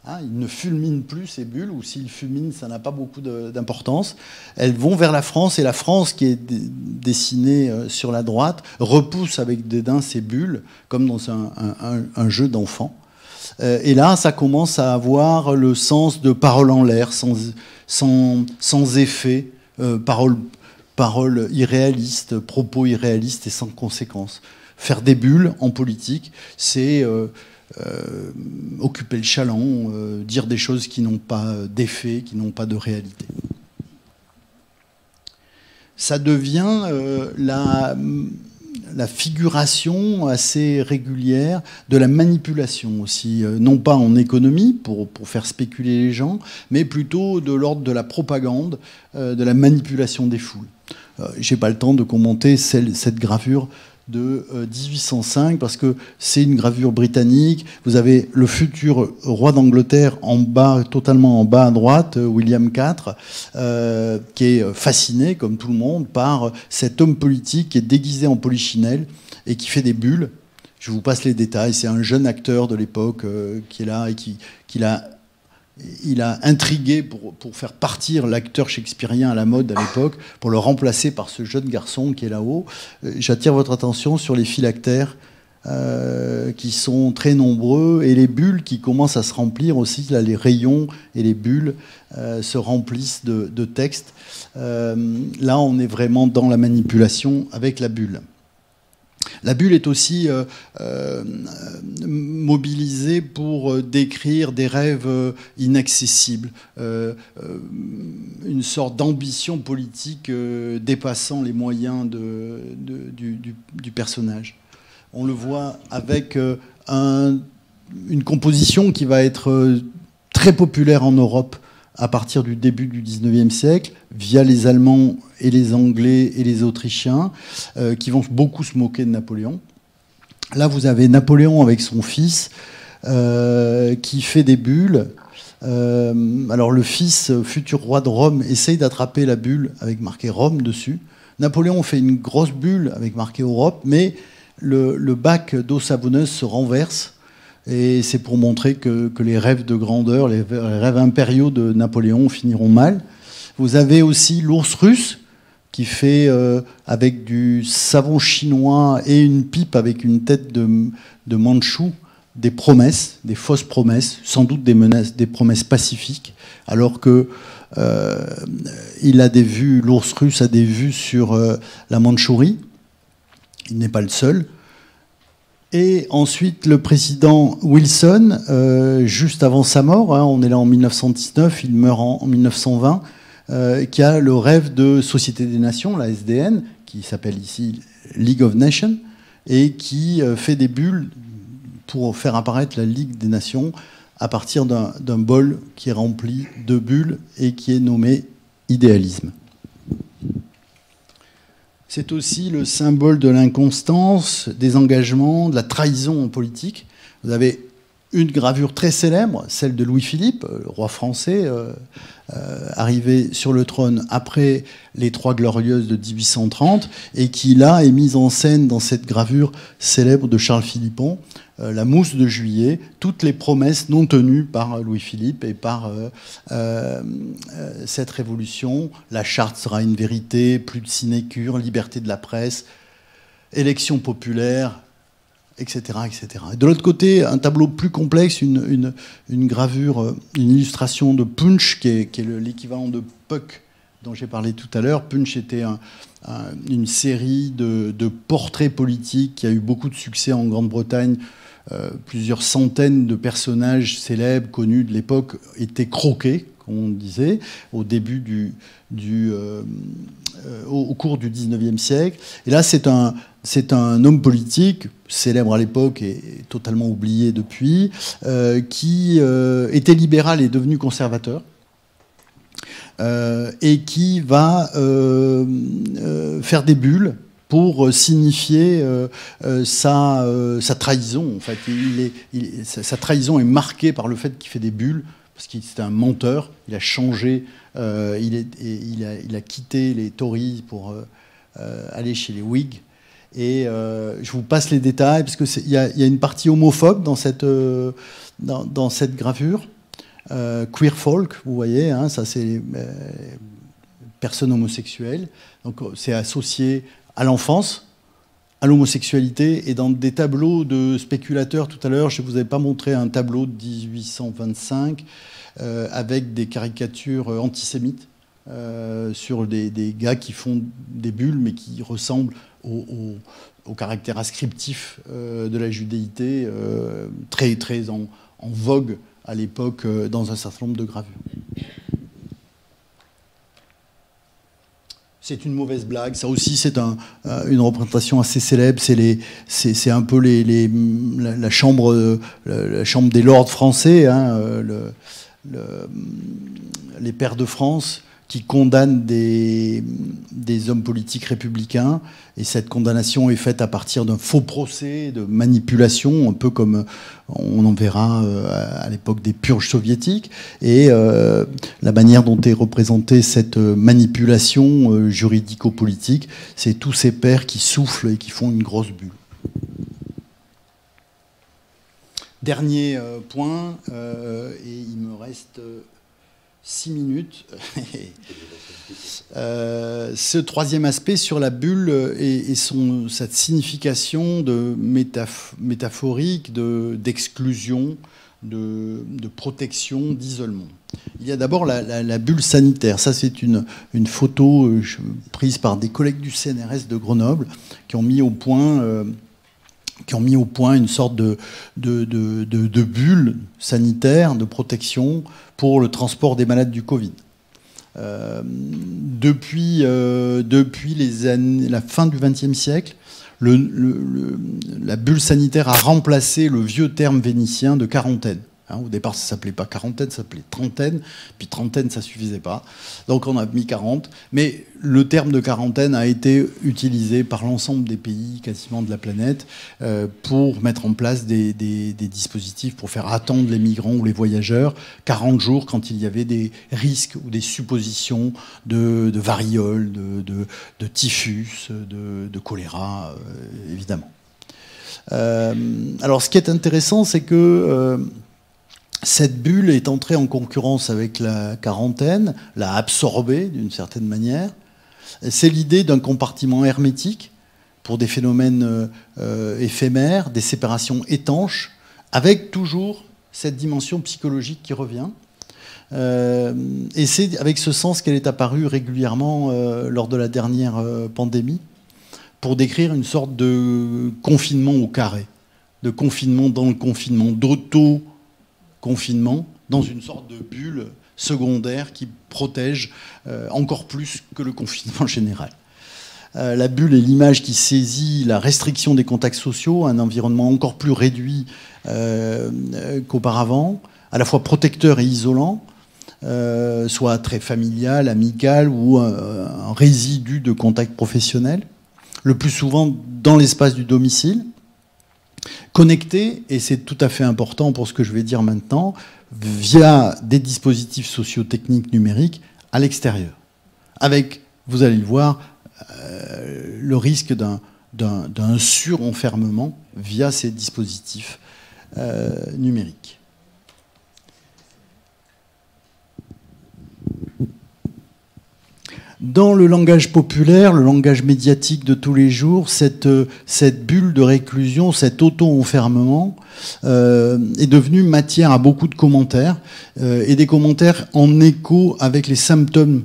Hein, il ne fulmine plus ces bulles, ou s'il fulmine, ça n'a pas beaucoup d'importance. Elles vont vers la France, et la France, qui est dessinée sur la droite, repousse avec dédain ces bulles, comme dans un, un, un jeu d'enfant. Euh, et là, ça commence à avoir le sens de parole en l'air, sans, sans, sans effet, euh, parole, parole irréaliste, propos irréalistes et sans conséquence. Faire des bulles en politique, c'est... Euh, Euh, occuper le chaland, euh, dire des choses qui n'ont pas d'effet, qui n'ont pas de réalité. Ça devient euh, la, la figuration assez régulière de la manipulation aussi, euh, non pas en économie, pour, pour faire spéculer les gens, mais plutôt de l'ordre de la propagande, euh, de la manipulation des foules. Euh, j'ai pas le temps de commenter celle, cette gravure de mille huit cent cinq, parce que c'est une gravure britannique. Vous avez le futur roi d'Angleterre en bas, totalement en bas à droite, William quatre, euh, qui est fasciné, comme tout le monde, par cet homme politique qui est déguisé en polichinelle et qui fait des bulles. Je vous passe les détails. C'est un jeune acteur de l'époque euh, qui est là et qui, qui l'a... Il a intrigué pour, pour faire partir l'acteur shakespearien à la mode à l'époque, pour le remplacer par ce jeune garçon qui est là-haut. J'attire votre attention sur les phylactères euh, qui sont très nombreux, et les bulles qui commencent à se remplir aussi. Là, les rayons et les bulles euh, se remplissent de, de textes. Euh, là, on est vraiment dans la manipulation avec la bulle. La bulle est aussi euh, euh, mobilisée pour décrire des rêves inaccessibles, euh, euh, une sorte d'ambition politique euh, dépassant les moyens de, de, du, du, du personnage. On le voit avec euh, un, une composition qui va être très populaire en Europe à partir du début du dix-neuvième siècle, via les Allemands et les Anglais et les Autrichiens, euh, qui vont beaucoup se moquer de Napoléon. Là, vous avez Napoléon avec son fils, euh, qui fait des bulles. Euh, alors le fils, futur roi de Rome, essaye d'attraper la bulle avec marqué Rome dessus. Napoléon fait une grosse bulle avec marqué Europe, mais le, le bac d'eau savonneuse se renverse. Et c'est pour montrer que, que les rêves de grandeur, les rêves impériaux de Napoléon finiront mal. Vous avez aussi l'ours russe qui fait euh, avec du savon chinois et une pipe avec une tête de, de Mandchou des promesses, des fausses promesses, sans doute des menaces, des promesses pacifiques, alors que euh, il a des vues, l'ours russe a des vues sur euh, la Mandchourie. Il n'est pas le seul. Et ensuite, le président Wilson, euh, juste avant sa mort, hein, on est là en mille neuf cent dix-neuf, il meurt en, en mille neuf cent vingt, euh, qui a le rêve de Société des Nations, la S D N, qui s'appelle ici League of Nations, et qui euh, fait des bulles pour faire apparaître la Ligue des Nations à partir d'un bol qui est rempli de bulles et qui est nommé idéalisme. C'est aussi le symbole de l'inconstance, des engagements, de la trahison en politique. Vous avez une gravure très célèbre, celle de Louis-Philippe, le roi français, euh, euh, arrivé sur le trône après les Trois Glorieuses de mille huit cent trente, et qui, là, est mise en scène dans cette gravure célèbre de Charles Philippon, euh, la mousse de juillet, toutes les promesses non tenues par Louis-Philippe et par euh, euh, cette révolution. La charte sera une vérité, plus de sinécure, liberté de la presse, élection populaire, et cetera, et cetera. Et de l'autre côté, un tableau plus complexe, une, une, une gravure, une illustration de Punch, qui est, qui est l'équivalent de Puck dont j'ai parlé tout à l'heure. Punch était un, un, une série de, de portraits politiques qui a eu beaucoup de succès en Grande-Bretagne. Euh, plusieurs centaines de personnages célèbres, connus de l'époque, étaient croqués, comme on disait, au début du, du euh, euh, au, au cours du dix-neuvième siècle. Et là, c'est un C'est un homme politique, célèbre à l'époque et totalement oublié depuis, euh, qui euh, était libéral et devenu conservateur, euh, et qui va euh, euh, faire des bulles pour signifier euh, euh, sa, euh, sa trahison. En fait, il est, il, sa trahison est marquée par le fait qu'il fait des bulles, parce qu'il était un menteur, il a changé, euh, il, est, il, a, il a quitté les Tories pour euh, euh, aller chez les Whigs. Et euh, je vous passe les détails, parce qu'il y, y a une partie homophobe dans cette, euh, dans, dans cette gravure. Euh, queer folk, vous voyez, hein, ça c'est euh, personnes homosexuelles. Donc c'est associé à l'enfance, à l'homosexualité. Et dans des tableaux de spéculateurs, tout à l'heure, je ne vous avais pas montré un tableau de mille huit cent vingt-cinq euh, avec des caricatures antisémites euh, sur des, des gars qui font des bulles, mais qui ressemblent Au, au, au caractère ascriptif euh, de la judéité, euh, très, très en, en vogue à l'époque euh, dans un certain nombre de gravures. C'est une mauvaise blague. Ça aussi, c'est un, euh, une représentation assez célèbre. C'est un peu les, les, la, la, chambre, euh, la, la chambre des lords français, hein, euh, le, le, les pairs de France, qui condamne des, des hommes politiques républicains. Et cette condamnation est faite à partir d'un faux procès, de manipulation, un peu comme on en verra à l'époque des purges soviétiques. Et euh, la manière dont est représentée cette manipulation juridico-politique, c'est tous ces pairs qui soufflent et qui font une grosse bulle. Dernier point, euh, et il me reste six minutes. euh, ce troisième aspect sur la bulle et, et son, cette signification de métaph métaphorique d'exclusion, de, de, de protection, d'isolement. Il y a d'abord la, la, la bulle sanitaire. Ça, c'est une, une photo euh, prise par des collègues du C N R S de Grenoble qui ont mis au point... Euh, qui ont mis au point une sorte de, de, de, de, de bulle sanitaire, de protection pour le transport des malades du Covid. Euh, depuis euh, depuis les années, la fin du vingtième siècle, le, le, le, la bulle sanitaire a remplacé le vieux terme vénitien de quarantaine. Hein, au départ, ça ne s'appelait pas quarantaine, ça s'appelait trentaine. Puis trentaine, ça ne suffisait pas. Donc on a mis quarante. Mais le terme de quarantaine a été utilisé par l'ensemble des pays, quasiment de la planète, euh, pour mettre en place des, des, des dispositifs pour faire attendre les migrants ou les voyageurs quarante jours quand il y avait des risques ou des suppositions de, de variole, de, de, de typhus, de, de choléra, euh, évidemment. Euh, alors ce qui est intéressant, c'est que... Euh, cette bulle est entrée en concurrence avec la quarantaine, l'a absorbée d'une certaine manière, C'est l'idée d'un compartiment hermétique pour des phénomènes euh, éphémères, des séparations étanches, avec toujours cette dimension psychologique qui revient. Euh, et c'est avec ce sens qu'elle est apparue régulièrement euh, lors de la dernière euh, pandémie, pour décrire une sorte de confinement au carré, de confinement dans le confinement, d'auto-confinement, dans une sorte de bulle secondaire qui protège euh, encore plus que le confinement général. Euh, la bulle est l'image qui saisit la restriction des contacts sociaux, un environnement encore plus réduit euh, qu'auparavant, à la fois protecteur et isolant, euh, soit très familial, amical ou un, un résidu de contacts professionnels, le plus souvent dans l'espace du domicile, connecté, et c'est tout à fait important pour ce que je vais dire maintenant, via des dispositifs socio-techniques numériques à l'extérieur. Avec, vous allez le voir, euh, le risque d'un d'un surenfermement via ces dispositifs euh, numériques. Dans le langage populaire, le langage médiatique de tous les jours, cette, cette bulle de réclusion, cet auto-enfermement euh, est devenue matière à beaucoup de commentaires, euh, et des commentaires en écho avec les symptômes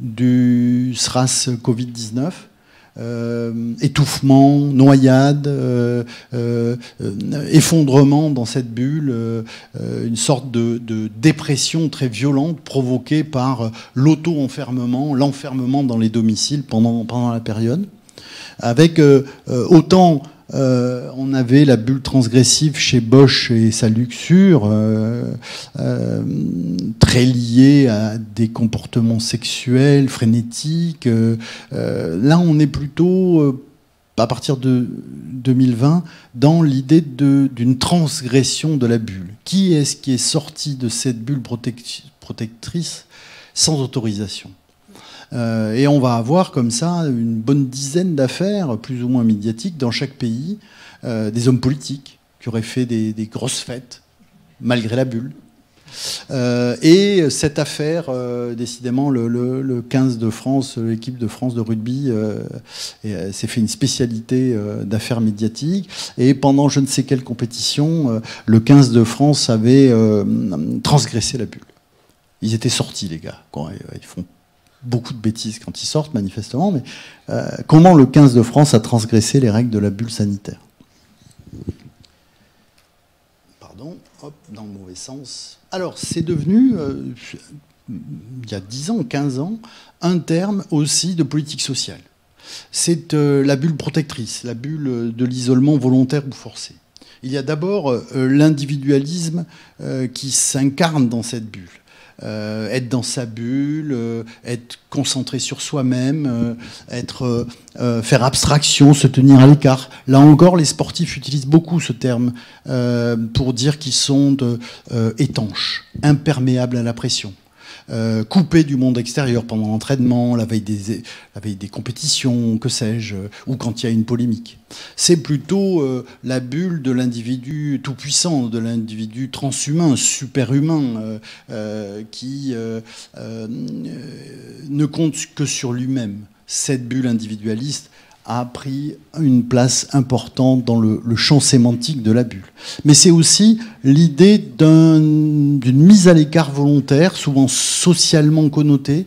du SRAS Covid dix-neuf. Euh, étouffement, noyade, euh, euh, effondrement dans cette bulle, euh, une sorte de, de dépression très violente provoquée par l'auto-enfermement, l'enfermement dans les domiciles pendant, pendant la période. Avec euh, autant euh, on avait la bulle transgressive chez Bosch et sa luxure, euh, euh, très liée à des comportements sexuels, frénétiques. Euh, euh, là, on est plutôt, euh, à partir de deux mille vingt, dans l'idée d'une transgression de la bulle. Qui est-ce qui est sorti de cette bulle protect- protectrice sans autorisation ? Euh, et on va avoir comme ça une bonne dizaine d'affaires, plus ou moins médiatiques, dans chaque pays, euh, des hommes politiques qui auraient fait des, des grosses fêtes, malgré la bulle. Euh, et cette affaire, euh, décidément, le, le, le quinze de France, l'équipe de France de rugby euh, euh, s'est fait une spécialité euh, d'affaires médiatiques. Et pendant je ne sais quelle compétition, euh, le quinze de France avait euh, transgressé la bulle. Ils étaient sortis, les gars. Quand ils font beaucoup de bêtises quand ils sortent, manifestement, mais euh, comment le quinze de France a transgressé les règles de la bulle sanitaire? Pardon, hop, dans le mauvais sens. Alors, c'est devenu, euh, il y a dix ans, quinze ans, un terme aussi de politique sociale. C'est euh, la bulle protectrice, la bulle de l'isolement volontaire ou forcé. Il y a d'abord euh, l'individualisme euh, qui s'incarne dans cette bulle. Euh, être dans sa bulle, euh, être concentré sur soi-même, euh, être, euh, euh, faire abstraction, se tenir à l'écart. Là encore, les sportifs utilisent beaucoup ce terme euh, pour dire qu'ils sont euh, étanches, imperméables à la pression, euh, coupés du monde extérieur pendant l'entraînement, la veille des, la veille des compétitions, que sais-je, ou quand il y a une polémique. C'est plutôt euh, la bulle de l'individu tout-puissant, de l'individu transhumain, superhumain, euh, euh, qui euh, euh, ne compte que sur lui-même. Cette bulle individualiste a pris une place importante dans le, le champ sémantique de la bulle. Mais c'est aussi l'idée d'un, d'une mise à l'écart volontaire, souvent socialement connotée,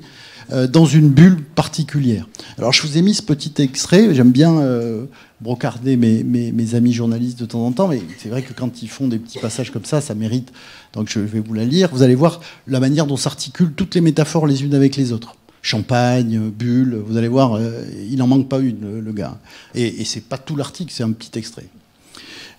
dans une bulle particulière. Alors je vous ai mis ce petit extrait, j'aime bien euh, brocarder mes, mes, mes amis journalistes de temps en temps, mais c'est vrai que quand ils font des petits passages comme ça, ça mérite, donc je vais vous la lire, vous allez voir la manière dont s'articulent toutes les métaphores les unes avec les autres. Champagne, bulle, vous allez voir, euh, il n'en manque pas une, le, le gars. Et, et c'est pas tout l'article, c'est un petit extrait.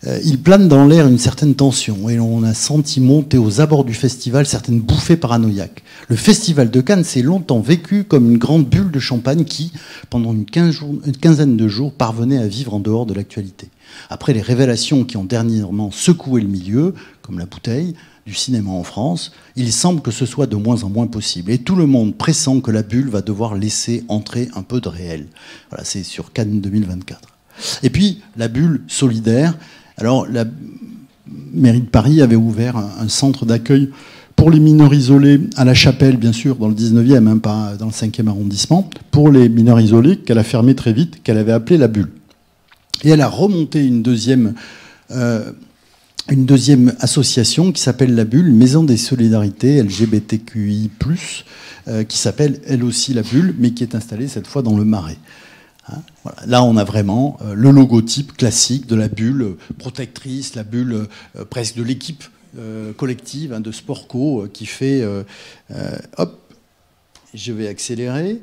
Euh, il plane dans l'air une certaine tension et on a senti monter aux abords du festival certaines bouffées paranoïaques. Le festival de Cannes s'est longtemps vécu comme une grande bulle de champagne qui, pendant une quinzaine de jours, parvenait à vivre en dehors de l'actualité. Après les révélations qui ont dernièrement secoué le milieu, comme la bouteille, du cinéma en France, il semble que ce soit de moins en moins possible. Et tout le monde pressent que la bulle va devoir laisser entrer un peu de réel. Voilà, c'est sur Cannes deux mille vingt-quatre. Et puis, la bulle solidaire. Alors, la mairie de Paris avait ouvert un centre d'accueil Pour les mineurs isolés, à la Chapelle, bien sûr, dans le dix-neuvième, hein, pas dans le cinquième arrondissement, pour les mineurs isolés qu'elle a fermé très vite, qu'elle avait appelé la bulle. Et elle a remonté une deuxième, euh, une deuxième association qui s'appelle la bulle, Maison des Solidarités L G B T Q I plus, euh, qui s'appelle elle aussi la bulle, mais qui est installée cette fois dans le Marais. Hein, voilà. Là, on a vraiment euh, le logotype classique de la bulle euh, protectrice, la bulle euh, presque de l'équipe euh, collective hein, de Sportco euh, qui fait... Euh, euh, hop, je vais accélérer.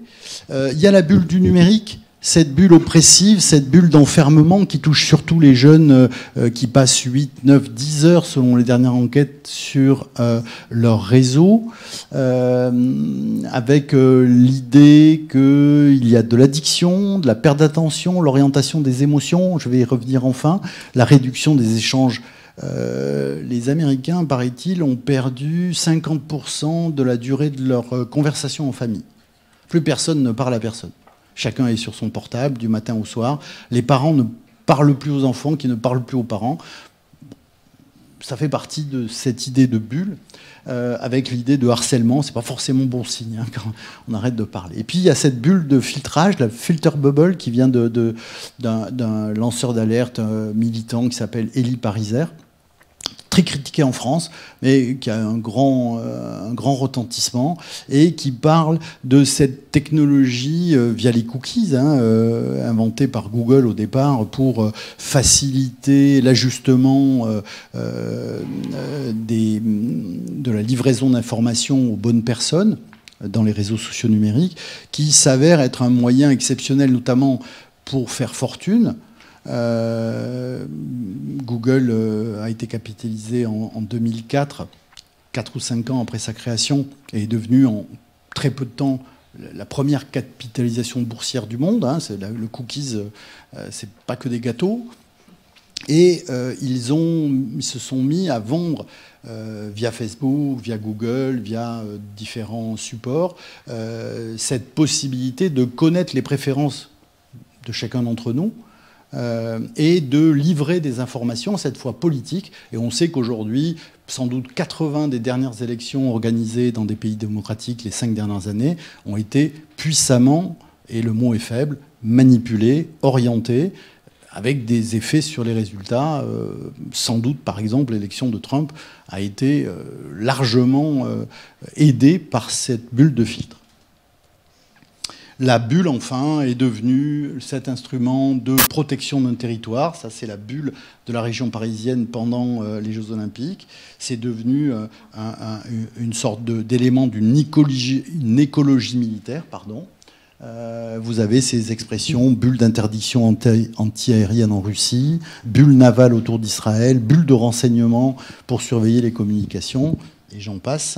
Il euh, y a la bulle du numérique, cette bulle oppressive, cette bulle d'enfermement qui touche surtout les jeunes euh, qui passent huit, neuf, dix heures, selon les dernières enquêtes, sur euh, leur réseau, euh, avec euh, l'idée qu'il y a de l'addiction, de la perte d'attention, l'orientation des émotions, je vais y revenir enfin, la réduction des échanges. Euh, les Américains, paraît-il, ont perdu cinquante pour cent de la durée de leur conversation en famille. Plus personne ne parle à personne. Chacun est sur son portable du matin au soir. Les parents ne parlent plus aux enfants, qui ne parlent plus aux parents. Ça fait partie de cette idée de bulle, euh, avec l'idée de harcèlement. C'est pas forcément bon signe hein, quand on arrête de parler. Et puis il y a cette bulle de filtrage, la filter bubble, qui vient de, de, d'un, d'un lanceur d'alerte euh, militant qui s'appelle Élie Pariser, très critiqué en France, mais qui a un grand, euh, un grand retentissement et qui parle de cette technologie euh, via les cookies, hein, euh, inventée par Google au départ pour euh, faciliter l'ajustement euh, euh, des, de la livraison d'informations aux bonnes personnes dans les réseaux sociaux numériques, qui s'avère être un moyen exceptionnel, notamment pour faire fortune. Euh, Google euh, a été capitalisé en, en deux mille quatre, quatre ou cinq ans après sa création, et est devenu en très peu de temps la première capitalisation boursière du monde. Hein, c'est la, le cookies, euh, c'est pas que des gâteaux. Et euh, ils, ont, ils se sont mis à vendre euh, via Facebook, via Google, via euh, différents supports, euh, cette possibilité de connaître les préférences de chacun d'entre nous. Euh, et de livrer des informations, cette fois politiques. Et on sait qu'aujourd'hui, sans doute quatre-vingts des dernières élections organisées dans des pays démocratiques les cinq dernières années ont été puissamment, et le mot est faible, manipulées, orientées, avec des effets sur les résultats. Euh, sans doute, par exemple, l'élection de Trump a été euh, largement euh, aidée par cette bulle de filtre. La bulle, enfin, est devenue cet instrument de protection d'un territoire. Ça, c'est la bulle de la région parisienne pendant euh, les Jeux Olympiques. C'est devenu euh, un, un, une sorte de, d'élément d'une écologie, une écologie militaire, pardon. Euh, vous avez ces expressions, bulle d'interdiction anti- anti-aérienne en Russie, bulle navale autour d'Israël, bulle de renseignement pour surveiller les communications, et j'en passe.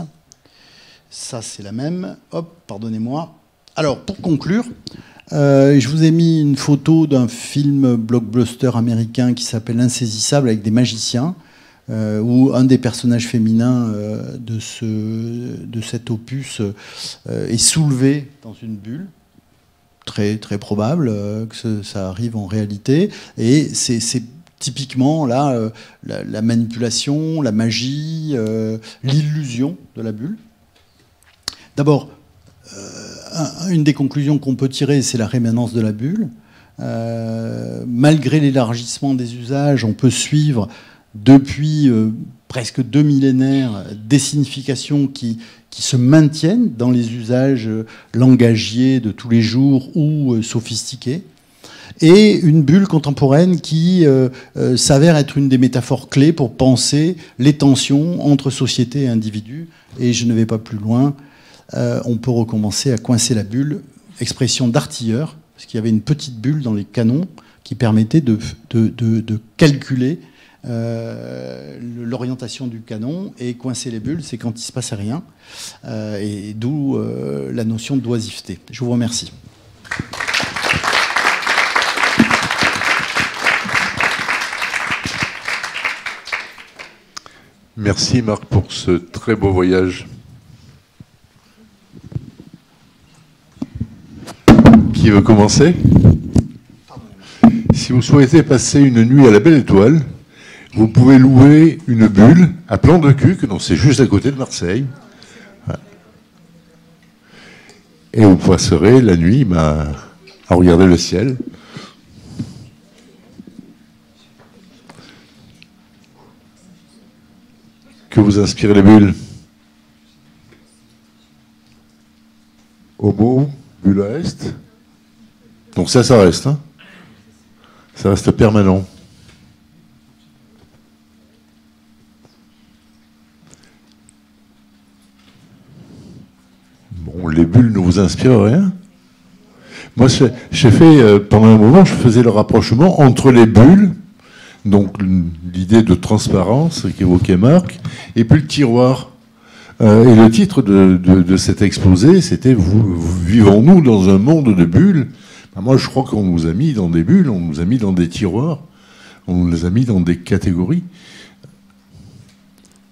Ça, c'est la même. Hop, pardonnez-moi. Alors, pour conclure, euh, je vous ai mis une photo d'un film blockbuster américain qui s'appelle « Insaisissable » avec des magiciens, euh, où un des personnages féminins euh, de, ce, de cet opus euh, est soulevé dans une bulle. Très, très probable euh, que ce, ça arrive en réalité. Et c'est... c'est typiquement, là, euh, la, la manipulation, la magie, euh, l'illusion de la bulle. D'abord... Euh, une des conclusions qu'on peut tirer, c'est la rémanence de la bulle. Euh, malgré l'élargissement des usages, on peut suivre depuis euh, presque deux millénaires des significations qui, qui se maintiennent dans les usages langagiers de tous les jours ou euh, sophistiqués. Et une bulle contemporaine qui euh, euh, s'avère être une des métaphores clés pour penser les tensions entre société et individu. Et je ne vais pas plus loin. Euh, on peut recommencer à coincer la bulle, expression d'artilleur, parce qu'il y avait une petite bulle dans les canons qui permettait de, de, de, de calculer euh, l'orientation du canon, et coincer les bulles, c'est quand il ne se passe rien, euh, et d'où euh, la notion d'oisiveté. Je vous remercie. Merci Marc pour ce très beau voyage. Qui veut commencer ? Si vous souhaitez passer une nuit à la Belle Étoile, vous pouvez louer une bulle à Plan de Cuc, donc c'est juste à côté de Marseille. Et vous passerez la nuit bah, à regarder le ciel. Que vous inspirez les bulles? Homo, bulle à est. Donc ça, ça reste. Hein, ça reste permanent. Bon, les bulles ne vous inspirent rien. Moi, j'ai fait, euh, pendant un moment, je faisais le rapprochement entre les bulles, donc l'idée de transparence qu'évoquait Marc, et puis le tiroir. Euh, et le titre de, de, de cet exposé, c'était « Vivons-nous dans un monde de bulles ?» Ben moi, je crois qu'on nous a mis dans des bulles, on nous a mis dans des tiroirs, on nous a mis dans des catégories.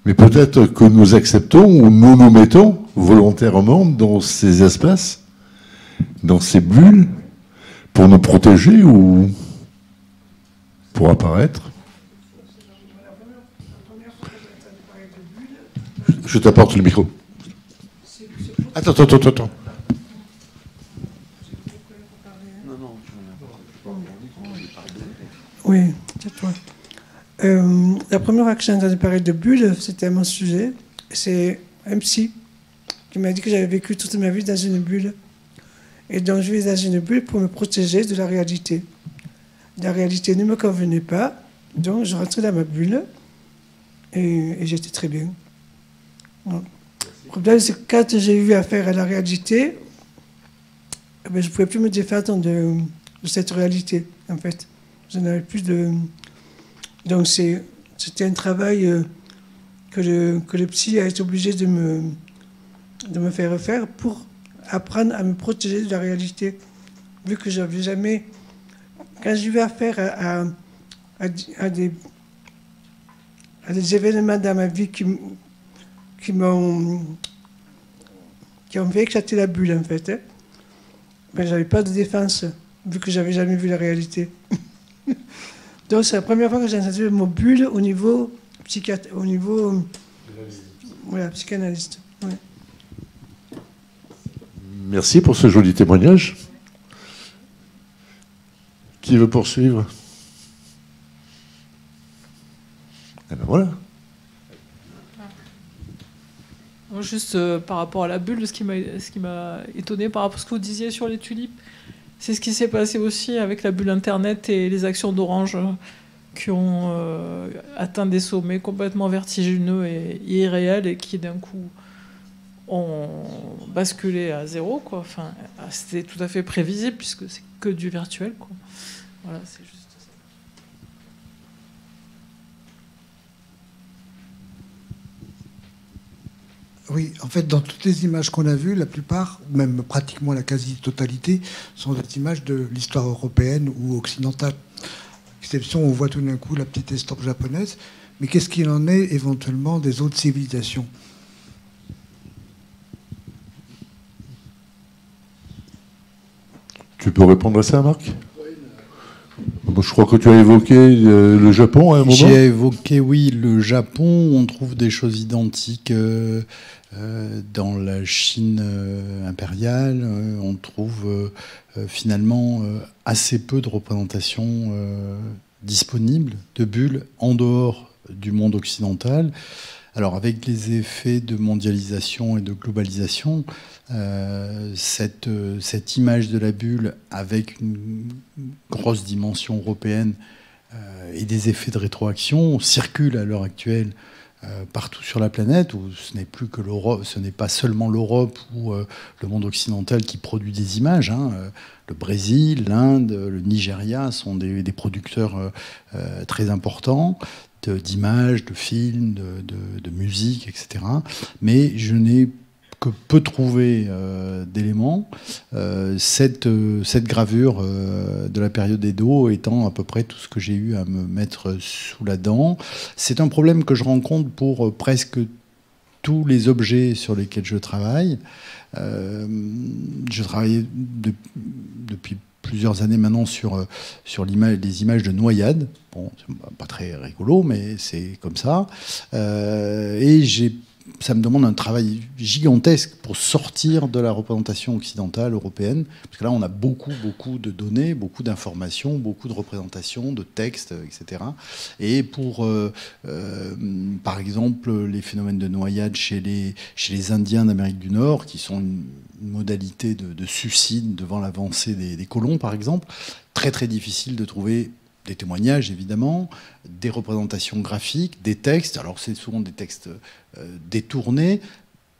Mais peut-être que nous acceptons ou nous nous mettons volontairement dans ces espaces, dans ces bulles, pour nous protéger ou pour apparaître. Je t'apporte le micro. Attends, attends, attends, attends. Oui, c'est toi. Euh, la première action dans une période de bulle, c'était à mon sujet. C'est un psy qui m'a dit que j'avais vécu toute ma vie dans une bulle. Et donc je vivais dans une bulle pour me protéger de la réalité. La réalité ne me convenait pas, donc je rentrais dans ma bulle et, et j'étais très bien. Donc, le problème, c'est que quand j'ai eu affaire à la réalité, eh bien, je ne pouvais plus me défaire de, de cette réalité, en fait. Je n'avais plus de... Donc c'était un travail euh, que, le, que le psy a été obligé de me, de me faire faire pour apprendre à me protéger de la réalité. Vu que je n'avais jamais... Quand j'ai eu affaire à, à, à, à, des, à des événements dans ma vie qui, qui m'ont qui ont fait éclater la bulle, en fait, hein, ben, je n'avais pas de défense, vu que je n'avais jamais vu la réalité. Donc c'est la première fois que j'ai entendu le mot bulle au niveau psychiatre, au niveau voilà, psychanalyste. Ouais. Merci pour ce joli témoignage. Qui veut poursuivre? Eh ben voilà. Juste euh, par rapport à la bulle, ce qui m'a étonné par rapport à ce que vous disiez sur les tulipes. C'est ce qui s'est passé aussi avec la bulle Internet et les actions d'Orange qui ont euh, atteint des sommets complètement vertigineux et irréels et qui, d'un coup, ont basculé à zéro, quoi. Enfin, c'était tout à fait prévisible puisque c'est que du virtuel, quoi. Voilà, c'est juste ça. Oui, en fait, dans toutes les images qu'on a vues, la plupart, même pratiquement la quasi-totalité, sont des images de l'histoire européenne ou occidentale. Exception, on voit tout d'un coup la petite estampe japonaise. Mais qu'est-ce qu'il en est éventuellement des autres civilisations? Tu peux répondre à ça, Marc? Je crois que tu as évoqué le Japon à un moment. J'ai évoqué, oui, le Japon. On trouve des choses identiques dans la Chine impériale. On trouve finalement assez peu de représentations disponibles, de bulles, en dehors du monde occidental. Alors, avec les effets de mondialisation et de globalisation, euh, cette, euh, cette image de la bulle avec une grosse dimension européenne euh, et des effets de rétroaction circule à l'heure actuelle euh, partout sur la planète, où ce n'est plus que l'Europe, ce n'est pas seulement l'Europe ou euh, le monde occidental qui produit des images, hein, euh, le Brésil, l'Inde, le Nigeria sont des, des producteurs euh, euh, très importants d'images, de films, de, de, de musique, et cetera. Mais je n'ai que peu trouvé euh, d'éléments. Euh, cette, euh, cette gravure euh, de la période Edo étant à peu près tout ce que j'ai eu à me mettre sous la dent. C'est un problème que je rencontre pour euh, presque tous les objets sur lesquels je travaille. Euh, je travaille de, depuis plusieurs années maintenant sur, sur l'image, des images de noyades. Bon, pas très rigolo, mais c'est comme ça. Euh, et j'ai ça me demande un travail gigantesque pour sortir de la représentation occidentale, européenne, parce que là, on a beaucoup, beaucoup de données, beaucoup d'informations, beaucoup de représentations, de textes, et cetera. Et pour, euh, euh, par exemple, les phénomènes de noyade chez les, chez les Indiens d'Amérique du Nord, qui sont une modalité de, de suicide devant l'avancée des, des colons, par exemple, très, très difficile de trouver... des témoignages, évidemment, des représentations graphiques, des textes. Alors, c'est souvent des textes euh, détournés.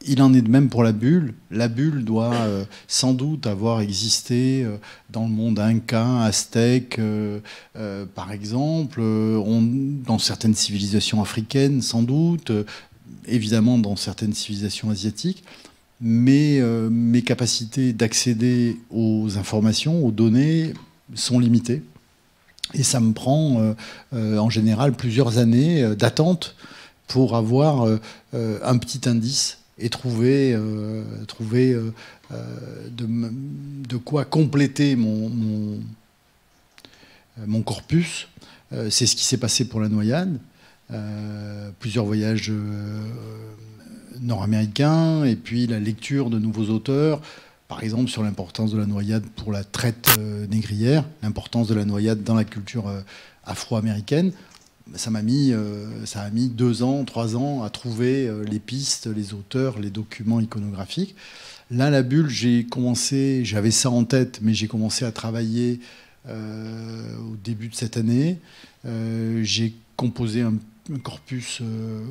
Il en est de même pour la bulle. La bulle doit euh, sans doute avoir existé euh, dans le monde inca, aztèque, euh, euh, par exemple, euh, on, dans certaines civilisations africaines, sans doute, euh, évidemment dans certaines civilisations asiatiques. Mais euh, mes capacités d'accéder aux informations, aux données, sont limitées. Et ça me prend euh, euh, en général plusieurs années euh, d'attente pour avoir euh, euh, un petit indice et trouver, euh, trouver euh, euh, de, de quoi compléter mon, mon, euh, mon corpus. Euh, c'est ce qui s'est passé pour la noyade. Euh, plusieurs voyages euh, nord-américains et puis la lecture de nouveaux auteurs. Par exemple, sur l'importance de la noyade pour la traite négrière, l'importance de la noyade dans la culture afro-américaine, ça m'a mis, ça a mis deux ans, trois ans à trouver les pistes, les auteurs, les documents iconographiques. Là, la bulle, j'ai commencé, j'avais ça en tête, mais j'ai commencé à travailler euh, au début de cette année. Euh, j'ai composé un, un corpus euh,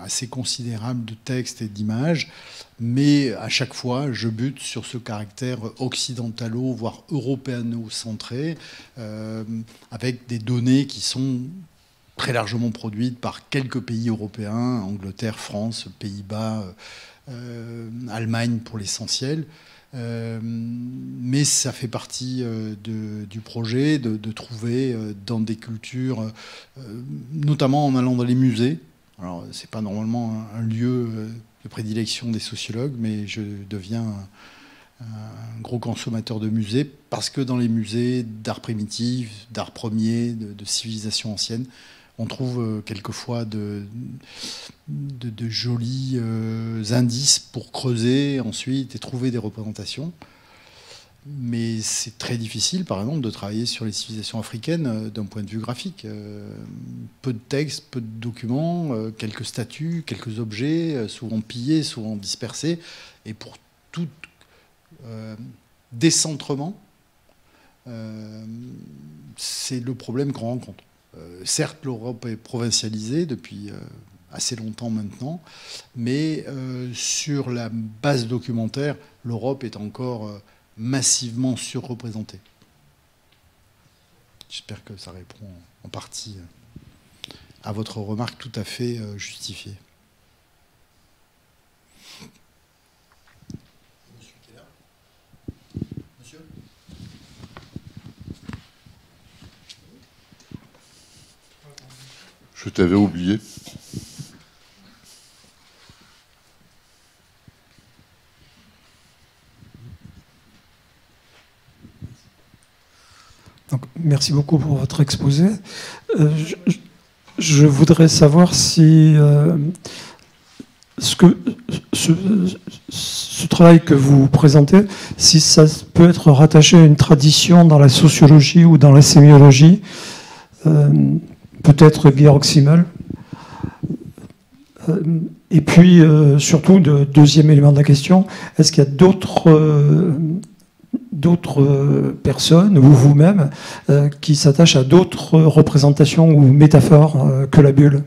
assez considérable de textes et d'images, mais à chaque fois, je bute sur ce caractère occidentalo, voire européano-centré, euh, avec des données qui sont très largement produites par quelques pays européens, Angleterre, France, Pays-Bas, euh, Allemagne pour l'essentiel. Euh, mais ça fait partie euh, de, du projet de, de trouver euh, dans des cultures, euh, notamment en allant dans les musées. Alors, ce n'est pas normalement un lieu de prédilection des sociologues, mais je deviens un, un gros consommateur de musées, parce que dans les musées d'art primitif, d'art premier, de, de civilisation ancienne, on trouve quelquefois de, de, de jolis euh, indices pour creuser ensuite et trouver des représentations. Mais c'est très difficile, par exemple, de travailler sur les civilisations africaines d'un point de vue graphique. Peu de textes, peu de documents, quelques statues, quelques objets, souvent pillés, souvent dispersés. Et pour tout euh, décentrement, euh, c'est le problème qu'on rencontre. Euh, certes, l'Europe est provincialisée depuis... Euh, assez longtemps maintenant, mais euh, sur la base documentaire, l'Europe est encore euh, massivement surreprésentée. J'espère que ça répond en partie à votre remarque tout à fait euh, justifiée. Monsieur qui est là ? Monsieur ? Je t'avais oublié. Donc, merci beaucoup pour votre exposé. Euh, je, je voudrais savoir si euh, ce, que, ce, ce travail que vous présentez, si ça peut être rattaché à une tradition dans la sociologie ou dans la sémiologie, euh, peut-être Georg Simmel. Euh, et puis, euh, surtout, de, deuxième élément de la question, est-ce qu'il y a d'autres... Euh, d'autres personnes, ou vous-même, euh, qui s'attachent à d'autres représentations ou métaphores euh, que la bulle.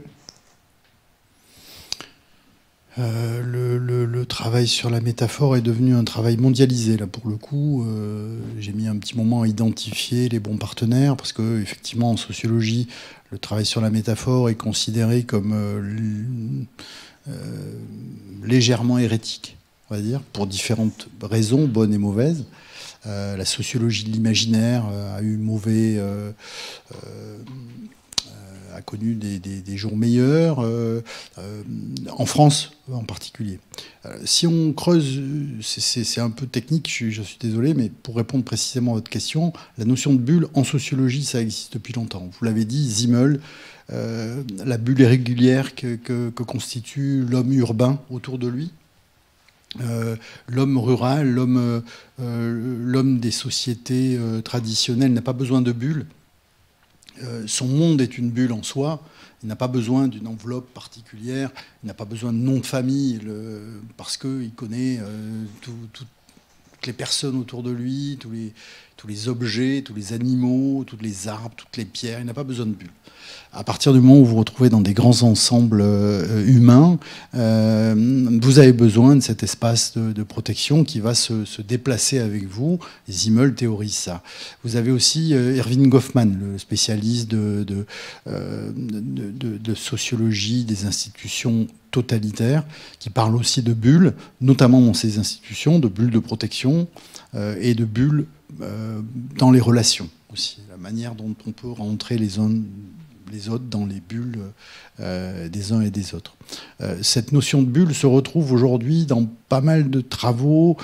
Euh, le, le, le travail sur la métaphore est devenu un travail mondialisé, là, pour le coup. Euh, j'ai mis un petit moment à identifier les bons partenaires, parce que effectivement, en sociologie, le travail sur la métaphore est considéré comme euh, euh, légèrement hérétique, on va dire, pour différentes raisons, bonnes et mauvaises. Euh, la sociologie de l'imaginaire euh, a eu mauvais, euh, euh, a connu des, des, des jours meilleurs, euh, euh, en France en particulier. Euh, si on creuse, c'est un peu technique, je, je suis désolé, mais pour répondre précisément à votre question, la notion de bulle, en sociologie, ça existe depuis longtemps. Vous l'avez dit, Simmel, euh, la bulle irrégulière que, que, que constitue l'homme urbain autour de lui. Euh, l'homme rural, l'homme euh, l'homme des sociétés euh, traditionnelles n'a pas besoin de bulles. Euh, son monde est une bulle en soi. Il n'a pas besoin d'une enveloppe particulière. Il n'a pas besoin de nom de famille le, parce qu'il connaît euh, tout, tout, toutes les personnes autour de lui, tous les, tous les objets, tous les animaux, tous les arbres, toutes les pierres. Il n'a pas besoin de bulles. À partir du moment où vous vous retrouvez dans des grands ensembles euh, humains, euh, vous avez besoin de cet espace de, de protection qui va se, se déplacer avec vous. Simmel théorise ça. Vous avez aussi euh, Erving Goffman, le spécialiste de, de, euh, de, de, de sociologie des institutions totalitaires, qui parle aussi de bulles, notamment dans ces institutions, de bulles de protection euh, et de bulles euh, dans les relations aussi. La manière dont on peut rentrer les zones les autres dans les bulles euh, des uns et des autres. Euh, cette notion de bulle se retrouve aujourd'hui dans pas mal de travaux,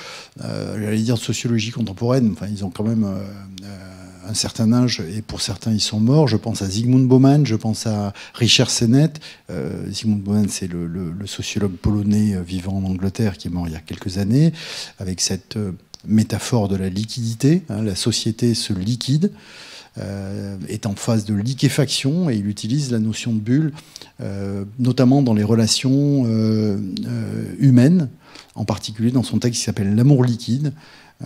euh, j'allais dire de sociologie contemporaine, enfin ils ont quand même euh, euh, un certain âge et pour certains ils sont morts. Je pense à Zygmunt Bauman, je pense à Richard Sennett. Euh, Zygmunt Bauman, c'est le, le, le sociologue polonais vivant en Angleterre qui est mort il y a quelques années, avec cette euh, métaphore de la liquidité, hein, la société se liquide. Euh, est en phase de liquéfaction et il utilise la notion de bulle, euh, notamment dans les relations euh, euh, humaines, en particulier dans son texte qui s'appelle « L'amour liquide »,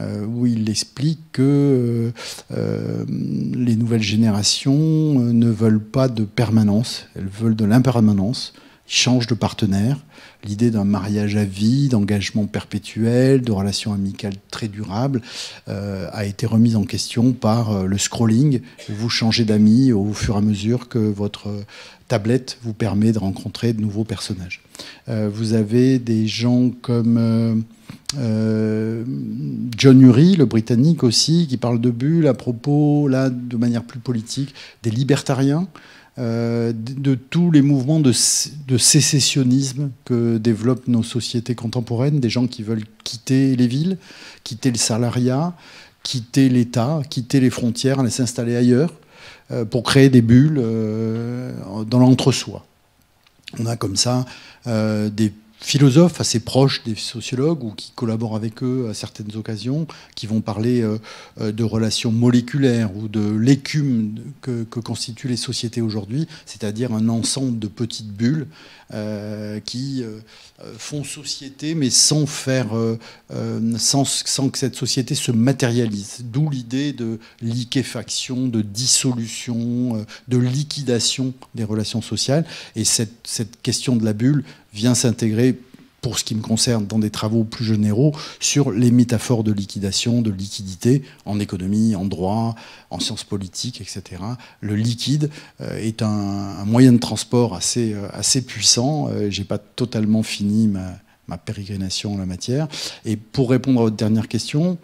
euh, où il explique que euh, les nouvelles générations ne veulent pas de permanence, elles veulent de l'impermanence, ils changent de partenaire, l'idée d'un mariage à vie, d'engagement perpétuel, de relations amicales très durables euh, a été remise en question par euh, le scrolling. Vous changez d'amis au fur et à mesure que votre euh, tablette vous permet de rencontrer de nouveaux personnages. Euh, vous avez des gens comme euh, euh, John Urry, le Britannique aussi, qui parle de bulles à propos, là, de manière plus politique, des libertariens, Euh, de, de tous les mouvements de, de sécessionnisme que développent nos sociétés contemporaines, des gens qui veulent quitter les villes, quitter le salariat, quitter l'État, quitter les frontières, aller s'installer ailleurs, euh, pour créer des bulles euh, dans l'entre-soi. On a comme ça euh, des philosophes assez proches des sociologues ou qui collaborent avec eux à certaines occasions, qui vont parler euh, de relations moléculaires ou de l'écume que, que constituent les sociétés aujourd'hui, c'est-à-dire un ensemble de petites bulles euh, qui euh, font société, mais sans faire, euh, sans, sans que cette société se matérialise. D'où l'idée de liquéfaction, de dissolution, de liquidation des relations sociales. Et cette, cette question de la bulle vient s'intégrer, pour ce qui me concerne, dans des travaux plus généraux sur les métaphores de liquidation, de liquidité, en économie, en droit, en sciences politiques, et cetera. Le liquide est un, un moyen de transport assez, assez puissant. J'ai pas totalement fini ma, ma pérégrination en la matière. Et pour répondre à votre dernière question,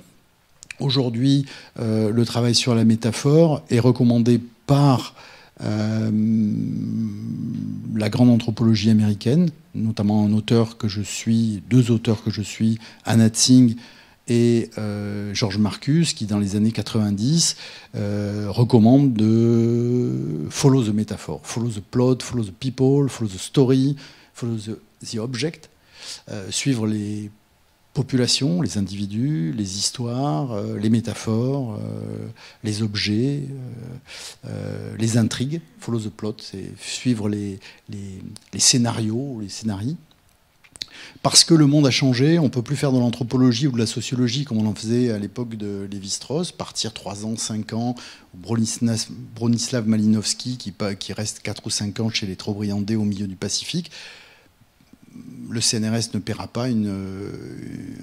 aujourd'hui, euh, le travail sur la métaphore est recommandé par Euh, la grande anthropologie américaine, notamment un auteur que je suis, deux auteurs que je suis, Anna Tsing et euh, George Marcus, qui dans les années quatre-vingt-dix euh, recommandent de follow the metaphor, follow the plot, follow the people, follow the story, follow the, the object, euh, suivre les populations, les individus, les histoires, euh, les métaphores, euh, les objets, euh, euh, les intrigues. Follow the plot, c'est suivre les, les, les scénarios, les scénarii. Parce que le monde a changé, on ne peut plus faire de l'anthropologie ou de la sociologie comme on en faisait à l'époque de Lévi-Strauss, partir trois ans, cinq ans, Bronislav Malinowski qui, qui reste quatre ou cinq ans chez les Trop-Briandais au milieu du Pacifique. le C N R S ne paiera pas une,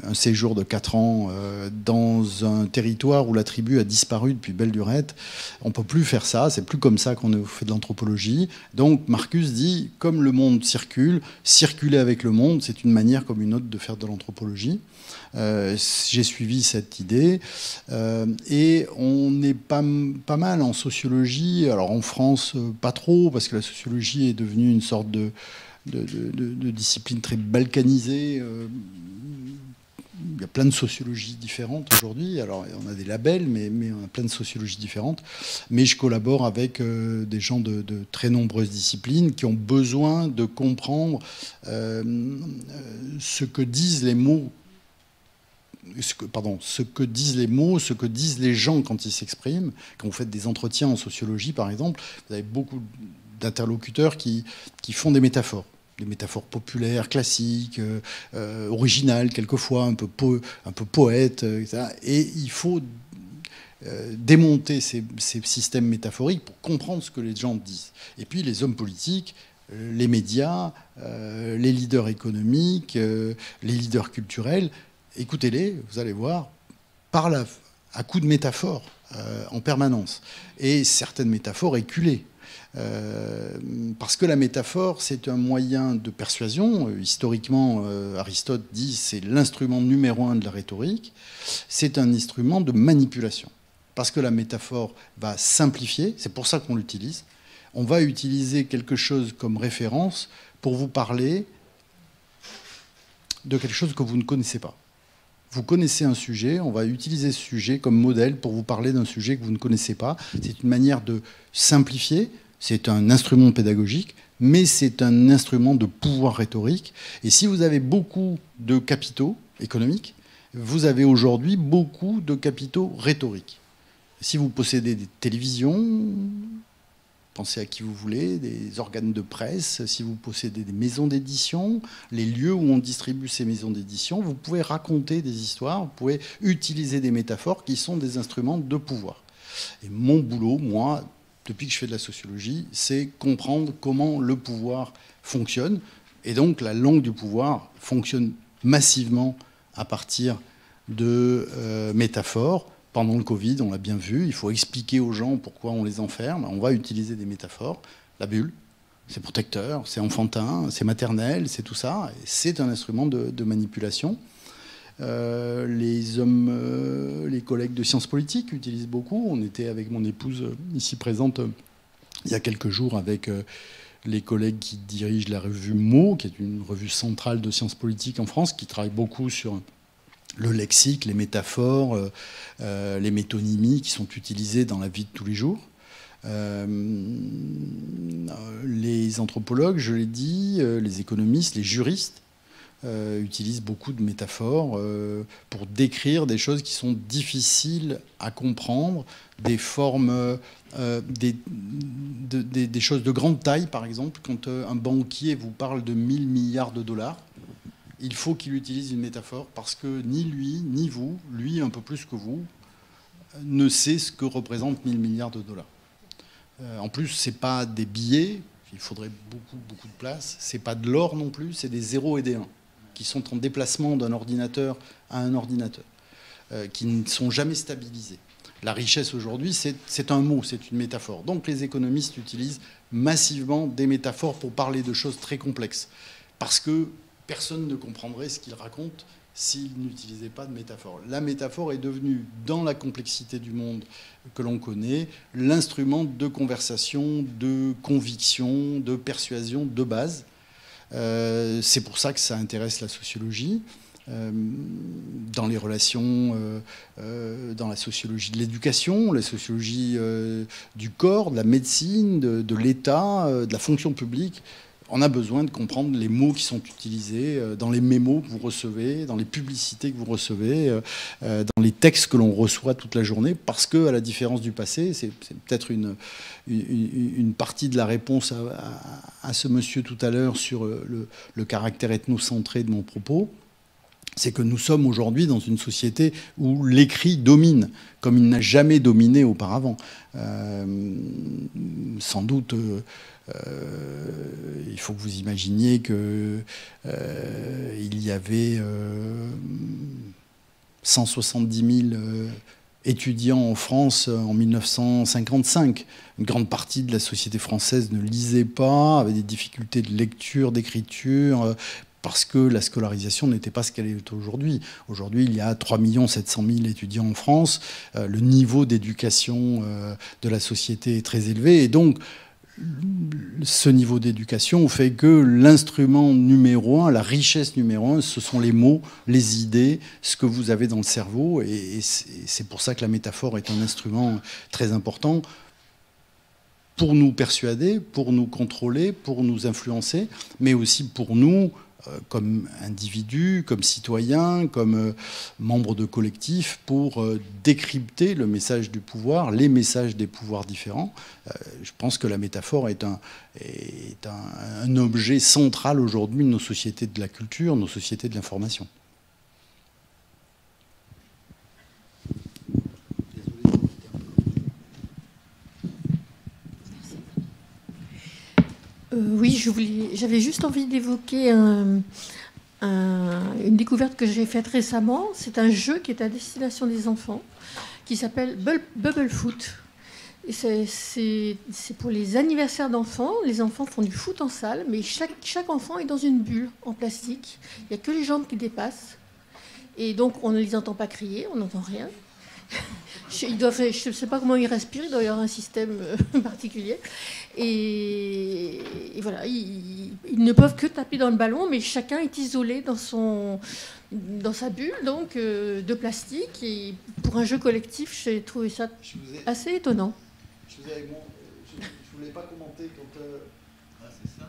un séjour de quatre ans euh, dans un territoire où la tribu a disparu depuis belle durette. On ne peut plus faire ça, c'est plus comme ça qu'on fait de l'anthropologie. Donc Marcus dit, comme le monde circule, circuler avec le monde, c'est une manière comme une autre de faire de l'anthropologie. Euh, j'ai suivi cette idée euh, et on est pas, pas mal en sociologie, alors en France pas trop parce que la sociologie est devenue une sorte de, de, de, de discipline très balkanisée, euh, il y a plein de sociologies différentes aujourd'hui, alors on a des labels mais, mais on a plein de sociologies différentes, mais je collabore avec euh, des gens de, de très nombreuses disciplines qui ont besoin de comprendre euh, ce que disent les mots Ce que, pardon, ce que disent les mots, ce que disent les gens quand ils s'expriment. Quand vous faites des entretiens en sociologie, par exemple, vous avez beaucoup d'interlocuteurs qui, qui font des métaphores. Des métaphores populaires, classiques, euh, originales, quelquefois, un peu, po, un peu poètes, et cetera. Et il faut euh, démonter ces, ces systèmes métaphoriques pour comprendre ce que les gens disent. Et puis les hommes politiques, les médias, euh, les leaders économiques, euh, les leaders culturels, écoutez-les, vous allez voir, par la, à coups de métaphores euh, en permanence. Et certaines métaphores éculées. Euh, parce que la métaphore, c'est un moyen de persuasion. Historiquement, euh, Aristote dit que c'est l'instrument numéro un de la rhétorique. C'est un instrument de manipulation. Parce que la métaphore va simplifier, c'est pour ça qu'on l'utilise. On va utiliser quelque chose comme référence pour vous parler de quelque chose que vous ne connaissez pas. Vous connaissez un sujet, on va utiliser ce sujet comme modèle pour vous parler d'un sujet que vous ne connaissez pas. C'est une manière de simplifier, c'est un instrument pédagogique, mais c'est un instrument de pouvoir rhétorique. Et si vous avez beaucoup de capitaux économiques, vous avez aujourd'hui beaucoup de capitaux rhétoriques. Si vous possédez des télévisions, pensez à qui vous voulez, des organes de presse, si vous possédez des maisons d'édition, les lieux où on distribue ces maisons d'édition, vous pouvez raconter des histoires, vous pouvez utiliser des métaphores qui sont des instruments de pouvoir. Et mon boulot, moi, depuis que je fais de la sociologie, c'est comprendre comment le pouvoir fonctionne. Et donc la langue du pouvoir fonctionne massivement à partir de euh, métaphores. Pendant le Covid, on l'a bien vu, il faut expliquer aux gens pourquoi on les enferme. On va utiliser des métaphores. La bulle, c'est protecteur, c'est enfantin, c'est maternel, c'est tout ça. C'est un instrument de, de manipulation. Euh, les hommes, euh, les collègues de sciences politiques utilisent beaucoup. On était avec mon épouse ici présente euh, il y a quelques jours avec euh, les collègues qui dirigent la revue Mots, qui est une revue centrale de sciences politiques en France, qui travaille beaucoup sur le lexique, les métaphores, euh, les métonymies qui sont utilisées dans la vie de tous les jours. Euh, les anthropologues, je l'ai dit, les économistes, les juristes euh, utilisent beaucoup de métaphores euh, pour décrire des choses qui sont difficiles à comprendre, des formes, euh, des, de, des, des choses de grande taille, par exemple. Quand un banquier vous parle de mille milliards de dollars, il faut qu'il utilise une métaphore parce que ni lui, ni vous, lui un peu plus que vous, ne sait ce que représentent mille milliards de dollars. Euh, en plus, ce n'est pas des billets, il faudrait beaucoup, beaucoup de place, ce n'est pas de l'or non plus, c'est des zéros et des uns qui sont en déplacement d'un ordinateur à un ordinateur, euh, qui ne sont jamais stabilisés. La richesse aujourd'hui, c'est un mot, c'est une métaphore. Donc les économistes utilisent massivement des métaphores pour parler de choses très complexes parce que personne ne comprendrait ce qu'il raconte s'il n'utilisait pas de métaphore. La métaphore est devenue, dans la complexité du monde que l'on connaît, l'instrument de conversation, de conviction, de persuasion, de base. Euh, c'est pour ça que ça intéresse la sociologie. Euh, dans les relations, euh, euh, dans la sociologie de l'éducation, la sociologie euh, du corps, de la médecine, de, de l'État, euh, de la fonction publique. On a besoin de comprendre les mots qui sont utilisés dans les mémos que vous recevez, dans les publicités que vous recevez, dans les textes que l'on reçoit toute la journée, parce que, à la différence du passé, c'est peut-être une, une, une partie de la réponse à, à, à ce monsieur tout à l'heure sur le, le caractère ethnocentré de mon propos, c'est que nous sommes aujourd'hui dans une société où l'écrit domine, comme il n'a jamais dominé auparavant. Euh, sans doute... Euh, Euh, il faut que vous imaginiez que euh, il y avait euh, cent soixante-dix mille euh, étudiants en France en mille neuf cent cinquante-cinq. Une grande partie de la société française ne lisait pas, avait des difficultés de lecture, d'écriture, euh, parce que la scolarisation n'était pas ce qu'elle est aujourd'hui. Aujourd'hui, il y a trois millions sept cent mille étudiants en France. Euh, le niveau d'éducation euh, de la société est très élevé. Et donc, ce niveau d'éducation fait que l'instrument numéro un, la richesse numéro un, ce sont les mots, les idées, ce que vous avez dans le cerveau. Et c'est pour ça que la métaphore est un instrument très important pour nous persuader, pour nous contrôler, pour nous influencer, mais aussi pour nous, comme individus, comme citoyens, comme membres de collectifs, pour décrypter le message du pouvoir, les messages des pouvoirs différents. Je pense que la métaphore est un, est un, un objet central aujourd'hui de nos sociétés de la culture, nos sociétés de l'information. Euh, oui, j'avais juste envie d'évoquer un, un, une découverte que j'ai faite récemment. C'est un jeu qui est à destination des enfants, qui s'appelle Bubble Foot. C'est pour les anniversaires d'enfants. Les enfants font du foot en salle, mais chaque, chaque enfant est dans une bulle en plastique. Il n'y a que les jambes qui dépassent. Et donc, on ne les entend pas crier, on n'entend rien. Ils doivent, je ne sais pas comment ils respirent, il doit y avoir un système particulier. Et, et voilà, ils, ils ne peuvent que taper dans le ballon, mais chacun est isolé dans, son, dans sa bulle donc, euh, de plastique. Et pour un jeu collectif, j'ai trouvé ça ai, assez étonnant. Je ne voulais pas commenter quand... Euh, ah, c'est ça,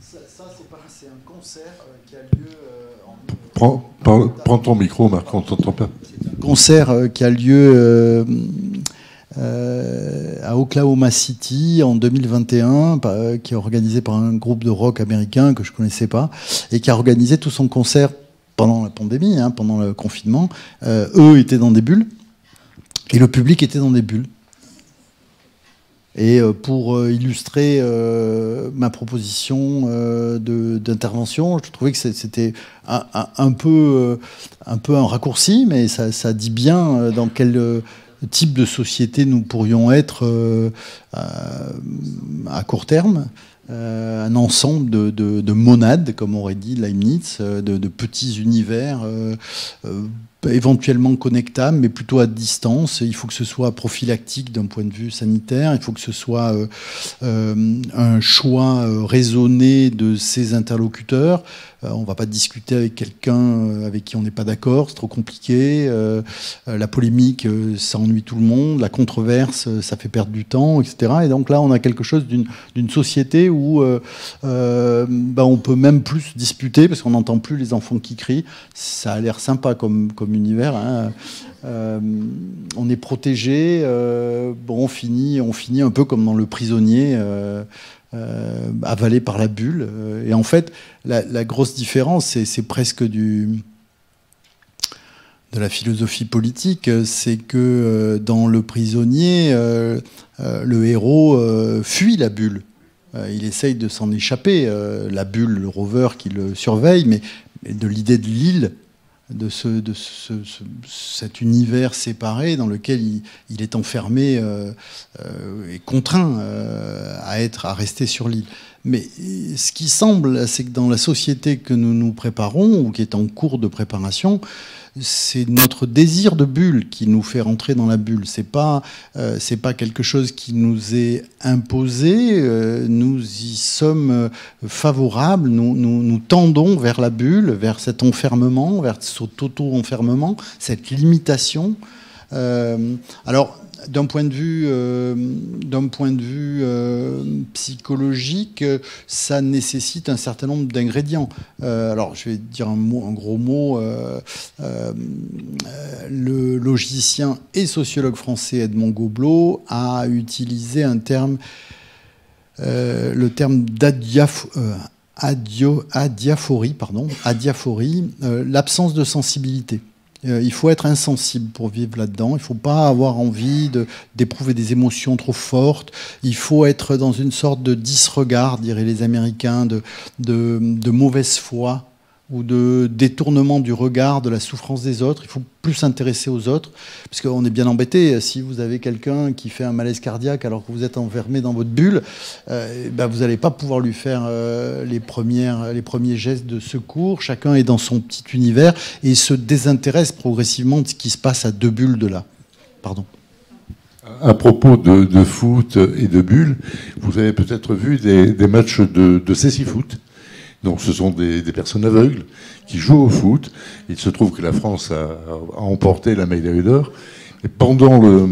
ça, ça c'est un concert euh, qui a lieu euh, en... Prends, prends, prends ton micro, Marc, on t'entend pas. C'est un concert euh, qui a lieu euh, euh, à Oklahoma City en deux mille vingt et un, bah, euh, qui est organisé par un groupe de rock américain que je connaissais pas, et qui a organisé tout son concert pendant la pandémie, hein, pendant le confinement. Euh, eux étaient dans des bulles, et le public était dans des bulles. Et pour illustrer euh, ma proposition euh, d'intervention, je trouvais que c'était un, un, un, peu, un peu un raccourci, mais ça, ça dit bien dans quel type de société nous pourrions être euh, à, à court terme. Euh, un ensemble de, de, de monades, comme aurait dit Leibniz, de, de petits univers euh, euh, éventuellement connectables, mais plutôt à distance. Il faut que ce soit prophylactique d'un point de vue sanitaire, il faut que ce soit euh, euh, un choix euh, raisonné de ses interlocuteurs. Euh, on ne va pas discuter avec quelqu'un avec qui on n'est pas d'accord, c'est trop compliqué. Euh, la polémique, euh, ça ennuie tout le monde. La controverse, euh, ça fait perdre du temps, et cetera. Et donc là, on a quelque chose d'une société où où euh, euh, bah on peut même plus disputer, parce qu'on n'entend plus les enfants qui crient. Ça a l'air sympa comme, comme univers. Hein. Euh, on est protégé. Euh, bon, on finit, on finit un peu comme dans Le Prisonnier, euh, euh, avalé par la bulle. Et en fait, la, la grosse différence, c'est presque du... de la philosophie politique, c'est que euh, dans Le Prisonnier, euh, euh, le héros euh, fuit la bulle. Il essaye de s'en échapper, euh, la bulle, le rover qui le surveille, mais, mais de l'idée de l'île, de, ce, de ce, ce, cet univers séparé dans lequel il, il est enfermé euh, euh, et contraint euh, à, être, à rester sur l'île. Mais ce qui semble, c'est que dans la société que nous nous préparons, ou qui est en cours de préparation, c'est notre désir de bulle qui nous fait rentrer dans la bulle. C'est pas, euh, c'est pas quelque chose qui nous est imposé. Euh, nous y sommes favorables. Nous, nous, nous tendons vers la bulle, vers cet enfermement, vers cet auto-enfermement, cette limitation. Euh, alors... D'un point de vue, euh, d'un point de vue euh, psychologique, ça nécessite un certain nombre d'ingrédients. Euh, alors, je vais dire un, mot, un gros mot. Euh, euh, le logicien et sociologue français Edmond Gobelet a utilisé un terme, euh, le terme d'adiaphorie. Euh, adio, adiaphorie, pardon, adiaphorie, euh, l'absence de sensibilité. Il faut être insensible pour vivre là-dedans. Il ne faut pas avoir envie d'éprouver de, des émotions trop fortes. Il faut être dans une sorte de disregard, diraient les Américains, de, de, de mauvaise foi, ou de détournement du regard, de la souffrance des autres. Il faut plus s'intéresser aux autres, parce qu'on est bien embêté. Si vous avez quelqu'un qui fait un malaise cardiaque alors que vous êtes enfermé dans votre bulle, euh, ben vous n'allez pas pouvoir lui faire euh, les, premières, les premiers gestes de secours. Chacun est dans son petit univers et il se désintéresse progressivement de ce qui se passe à deux bulles de là. Pardon. À propos de, de foot et de bulles, vous avez peut-être vu des, des matchs de, de cécifoot. Donc ce sont des, des personnes aveugles qui jouent au foot. Il se trouve que la France a, a emporté la médaille d'or. Et pendant, le,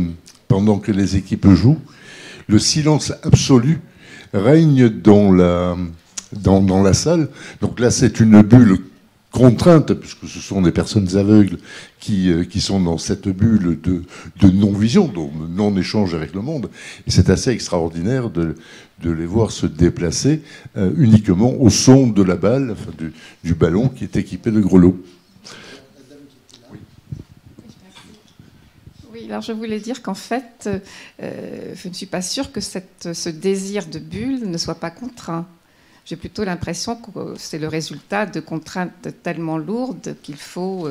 pendant que les équipes jouent, le silence absolu règne dans la, dans, dans la salle. Donc là, c'est une bulle contrainte, puisque ce sont des personnes aveugles qui, euh, qui sont dans cette bulle de, de non-vision, de non-échange avec le monde. Et c'est assez extraordinaire de, de les voir se déplacer euh, uniquement au son de la balle, enfin, du, du ballon qui est équipé de grelots. Oui, alors je voulais dire qu'en fait, euh, je ne suis pas sûre que cette, ce désir de bulle ne soit pas contraint. J'ai plutôt l'impression que c'est le résultat de contraintes tellement lourdes qu'il faut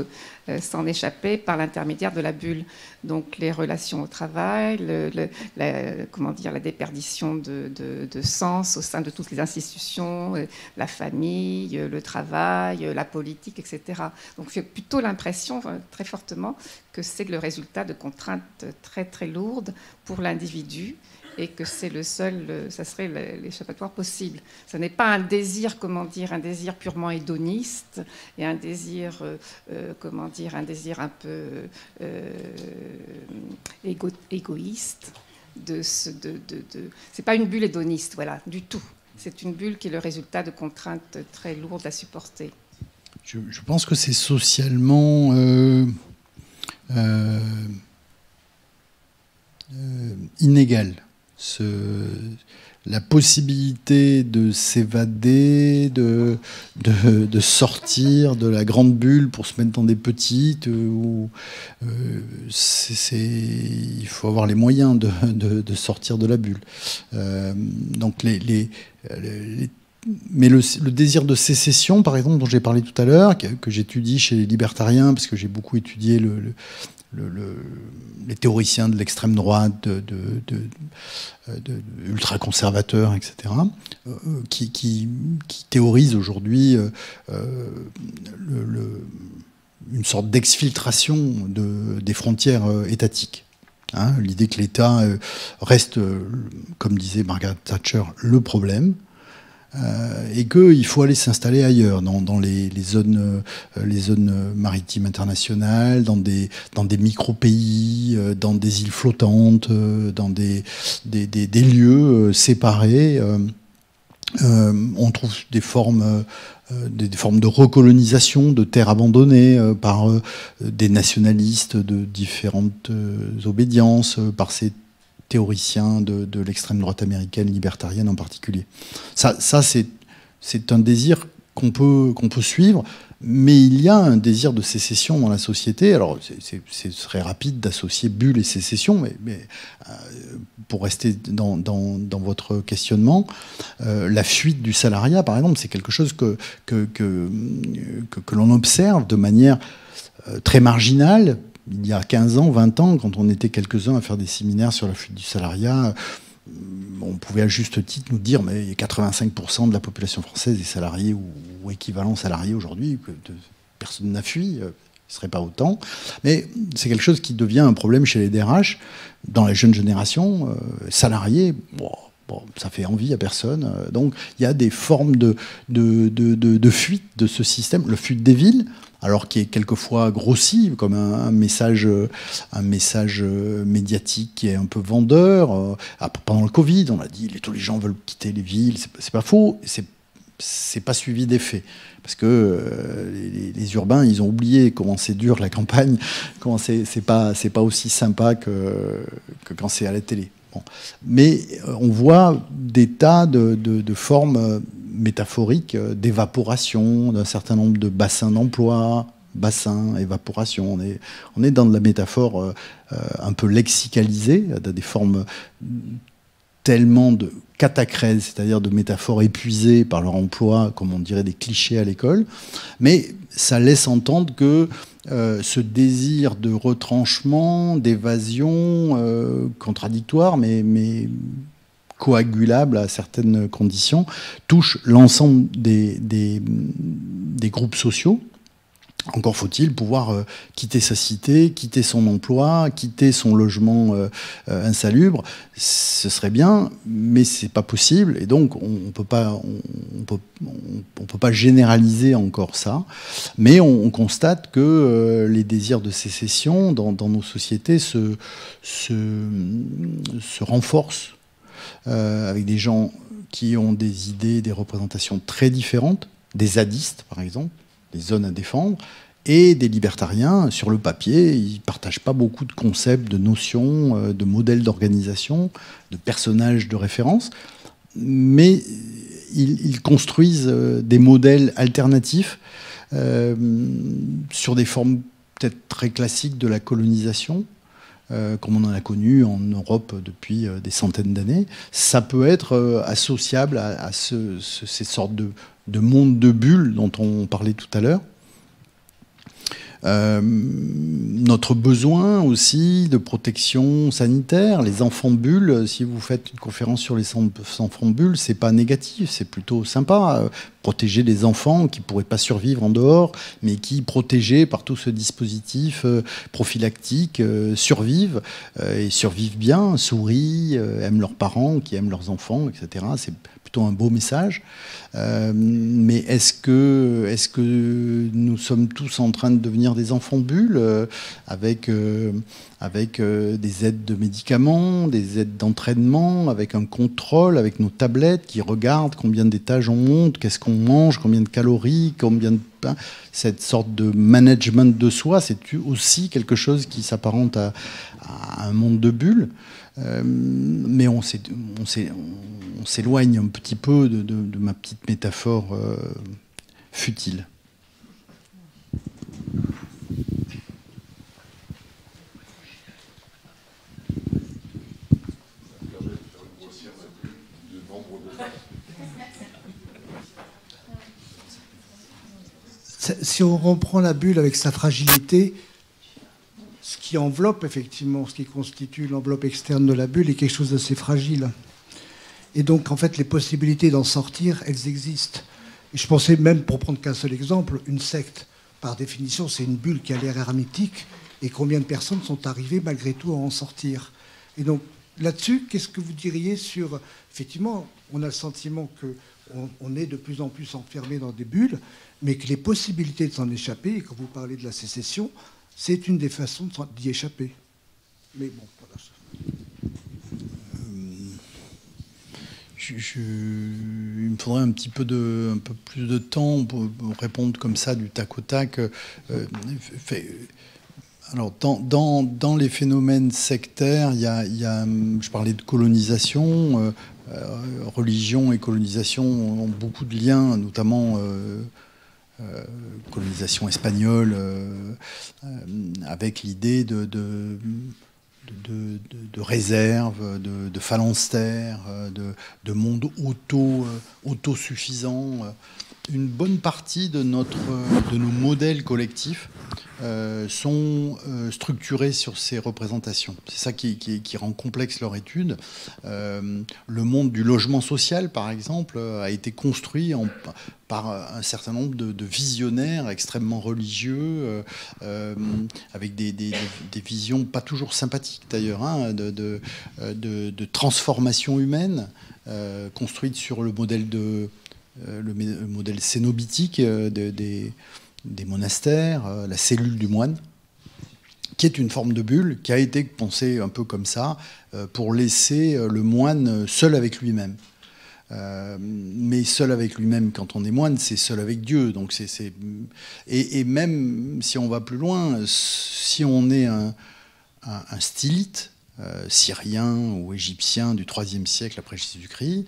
s'en échapper par l'intermédiaire de la bulle. Donc les relations au travail, le, le, la, comment dire, la déperdition de, de, de sens au sein de toutes les institutions, la famille, le travail, la politique, et cetera. Donc j'ai plutôt l'impression très fortement que c'est le résultat de contraintes très très lourdes pour l'individu, et que c'est le seul, ça serait l'échappatoire possible. Ce n'est pas un désir, comment dire, un désir purement hédoniste et un désir, euh, comment dire, un désir un peu euh, égo, égoïste. De ce, de, de, de, c'est pas une bulle hédoniste, voilà, du tout. C'est une bulle qui est le résultat de contraintes très lourdes à supporter. Je, je pense que c'est socialement. Euh, euh, euh, inégal. Ce, la possibilité de s'évader, de, de, de sortir de la grande bulle pour se mettre dans des petites, où, euh, c'est, c'est, il faut avoir les moyens de, de, de sortir de la bulle. Euh, donc les, les, les, mais le, le désir de sécession, par exemple, dont j'ai parlé tout à l'heure, que, que j'étudie chez les libertariens, parce que j'ai beaucoup étudié le... le Le, le, les théoriciens de l'extrême droite, de, de, de, de ultra-conservateurs, et cetera, euh, qui, qui, qui théorisent aujourd'hui euh, le, le, une sorte d'exfiltration de, des frontières euh, étatiques. Hein, l'idée que l'État euh, reste, euh, comme disait Margaret Thatcher, le problème. Euh, et qu'il faut aller s'installer ailleurs, dans, dans les, les, zones, euh, les zones maritimes internationales, dans des, dans des micro-pays, euh, dans des îles flottantes, euh, dans des, des, des, des lieux euh, séparés. Euh, euh, on trouve des formes, euh, des, des formes de recolonisation de terres abandonnées euh, par euh, des nationalistes de différentes euh, obédiences, euh, par ces théoriciens de, de l'extrême droite américaine, libertarienne en particulier. Ça, ça c'est, c'est un désir qu'on peut, qu'on peut suivre, mais il y a un désir de sécession dans la société. Alors, c'est, c'est, ce serait rapide d'associer bulle et sécession, mais, mais euh, pour rester dans, dans, dans votre questionnement, euh, la fuite du salariat, par exemple, c'est quelque chose que, que, que, que, que l'on observe de manière euh, très marginale. Il y a quinze ans, vingt ans, quand on était quelques-uns à faire des séminaires sur la fuite du salariat, on pouvait à juste titre nous dire mais il y a quatre-vingt-cinq pour cent de la population française est salariée ou, ou équivalent salarié aujourd'hui, que de, personne n'a fui, ce ne serait pas autant. Mais c'est quelque chose qui devient un problème chez les D R H, dans la jeune génération, euh, salariés, bon, bon, ça fait envie à personne. Donc il y a des formes de, de, de, de, de fuite de ce système, la fuite des villes, alors qui est quelquefois grossi comme un, un message, un message médiatique qui est un peu vendeur. Pendant le Covid, on a dit les, tous les gens veulent quitter les villes. C'est, c'est pas faux. C'est, c'est pas suivi d'effet. Parce que euh, les, les urbains, ils ont oublié comment c'est dur la campagne, comment c'est, c'est pas, c'est pas aussi sympa que, que quand c'est à la télé. Bon. Mais on voit des tas de, de, de formes métaphoriques d'évaporation d'un certain nombre de bassins d'emploi, bassins, évaporation. On est, on est dans de la métaphore euh, un peu lexicalisée, des formes tellement de catacrènes, c'est-à-dire de métaphores épuisées par leur emploi, comme on dirait des clichés à l'école, mais ça laisse entendre que euh, ce désir de retranchement, d'évasion, euh, contradictoire, mais, mais coagulable à certaines conditions, touche l'ensemble des, des, des groupes sociaux. Encore faut-il pouvoir euh, quitter sa cité, quitter son emploi, quitter son logement euh, euh, insalubre. Ce serait bien, mais c'est pas possible. Et donc, on ne peut pas, on, on peut, on, on peut pas généraliser encore ça. Mais on, on constate que euh, les désirs de sécession dans, dans nos sociétés se, se, se renforcent euh, avec des gens qui ont des idées, des représentations très différentes, des zadistes, par exemple, des zones à défendre, et des libertariens, sur le papier, ils ne partagent pas beaucoup de concepts, de notions, de modèles d'organisation, de personnages de référence, mais ils, ils construisent des modèles alternatifs euh, sur des formes peut-être très classiques de la colonisation, Euh, comme on en a connu en Europe depuis euh, des centaines d'années. Ça peut être euh, associable à, à ce, ce, ces sortes de, de mondes de bulles dont on parlait tout à l'heure. Euh, notre besoin aussi de protection sanitaire, les enfants bulles, si vous faites une conférence sur les enfants bulles, c'est pas négatif, c'est plutôt sympa. Euh, protéger les enfants qui pourraient pas survivre en dehors, mais qui, protégés par tout ce dispositif euh, prophylactique, euh, survivent, euh, et survivent bien, sourient, euh, aiment leurs parents, qui aiment leurs enfants, et cetera. C'est plutôt un beau message. Euh, mais est-ce que, est-ce que nous sommes tous en train de devenir des enfants bulles euh, avec, euh, avec euh, des aides de médicaments, des aides d'entraînement, avec un contrôle, avec nos tablettes qui regardent combien d'étages on monte, qu'est-ce qu'on mange, combien de calories, combien de pain. Cette sorte de management de soi, c'est aussi quelque chose qui s'apparente à, à un monde de bulles. Euh, mais on s'éloigne un petit peu de, de, de ma petite métaphore euh, futile. Si on reprend la bulle avec sa fragilité, ce qui enveloppe effectivement, ce qui constitue l'enveloppe externe de la bulle est quelque chose d'assez fragile. Et donc en fait les possibilités d'en sortir, elles existent. Et je pensais même, pour prendre qu'un seul exemple, une secte. Par définition, c'est une bulle qui a l'air hermétique, et combien de personnes sont arrivées malgré tout à en sortir. Et donc là-dessus, qu'est-ce que vous diriez sur... Effectivement, on a le sentiment qu'on on est de plus en plus enfermé dans des bulles, mais que les possibilités de s'en échapper, et quand vous parlez de la sécession, c'est une des façons d'y échapper. Mais bon, voilà. Je, je, il me faudrait un petit peu de, un peu plus de temps pour répondre comme ça du tac au tac. Euh, fait, alors dans, dans, dans les phénomènes sectaires, il y a, il y a, je parlais de colonisation, euh, religion et colonisation ont beaucoup de liens, notamment euh, euh, colonisation espagnole, euh, euh, avec l'idée de... de De, de, de réserve, de, de phalanstère, de, de monde auto, autosuffisant. Une bonne partie de, notre, de nos modèles collectifs euh, sont euh, structurés sur ces représentations. C'est ça qui, qui, qui rend complexe leur étude. Euh, le monde du logement social, par exemple, a été construit en... par un certain nombre de, de visionnaires extrêmement religieux, euh, avec des, des, des visions pas toujours sympathiques d'ailleurs, hein, de, de, de, de transformation humaine, euh, construite sur le modèle, de, euh, le, le modèle cénobitique de, des, des monastères, euh, la cellule du moine, qui est une forme de bulle, qui a été pensée un peu comme ça, euh, pour laisser le moine seul avec lui-même. Euh, mais seul avec lui-même, quand on est moine, c'est seul avec Dieu. Donc c'est, c'est... Et, et même si on va plus loin, si on est un, un, un stylite euh, syrien ou égyptien du troisième siècle après Jésus-Christ,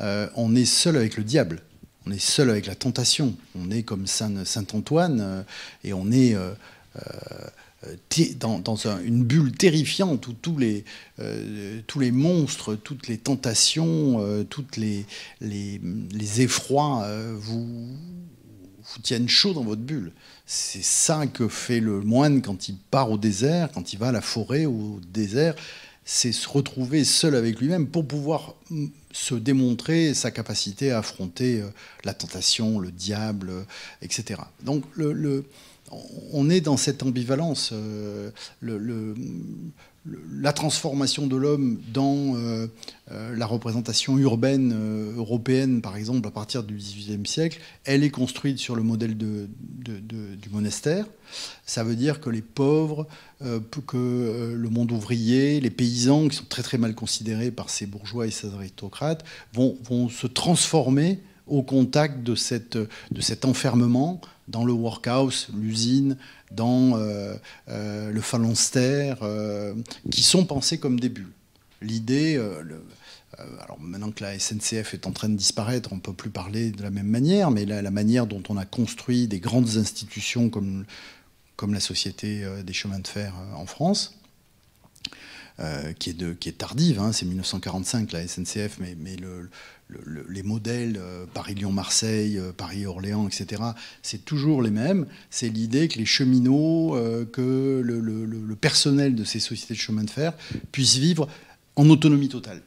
euh, on est seul avec le diable, on est seul avec la tentation, on est comme Saint, Saint Antoine, euh, et on est... Euh, euh, dans, dans un, une bulle terrifiante où tous les, euh, tous les monstres, toutes les tentations, euh, toutes les, les, les effrois euh, vous, vous tiennent chaud dans votre bulle. C'est ça que fait le moine quand il part au désert, quand il va à la forêt ou au désert, c'est se retrouver seul avec lui-même pour pouvoir se démontrer sa capacité à affronter la tentation, le diable, et cetera. Donc le, le, on est dans cette ambivalence. Le, le, la transformation de l'homme dans euh, la représentation urbaine euh, européenne, par exemple, à partir du dix-huitième siècle, elle est construite sur le modèle de, de, de, du monastère. Ça veut dire que les pauvres, euh, que euh, le monde ouvrier, les paysans, qui sont très très mal considérés par ces bourgeois et ces aristocrates, vont, vont se transformer au contact de, cette, de cet enfermement dans le workhouse, l'usine, dans euh, euh, le phalanstère, euh, qui sont pensés comme des bulles. L'idée, euh, euh, alors maintenant que la S N C F est en train de disparaître, on ne peut plus parler de la même manière, mais la, la manière dont on a construit des grandes institutions comme, comme la Société des Chemins de Fer en France, euh, qui, est de, qui est tardive, hein, c'est mille neuf cent quarante-cinq la S N C F, mais, mais le... Le, le, les modèles euh, Paris-Lyon-Marseille, euh, Paris-Orléans, et cetera, c'est toujours les mêmes. C'est l'idée que les cheminots, euh, que le, le, le personnel de ces sociétés de chemin de fer puissent vivre en autonomie totale,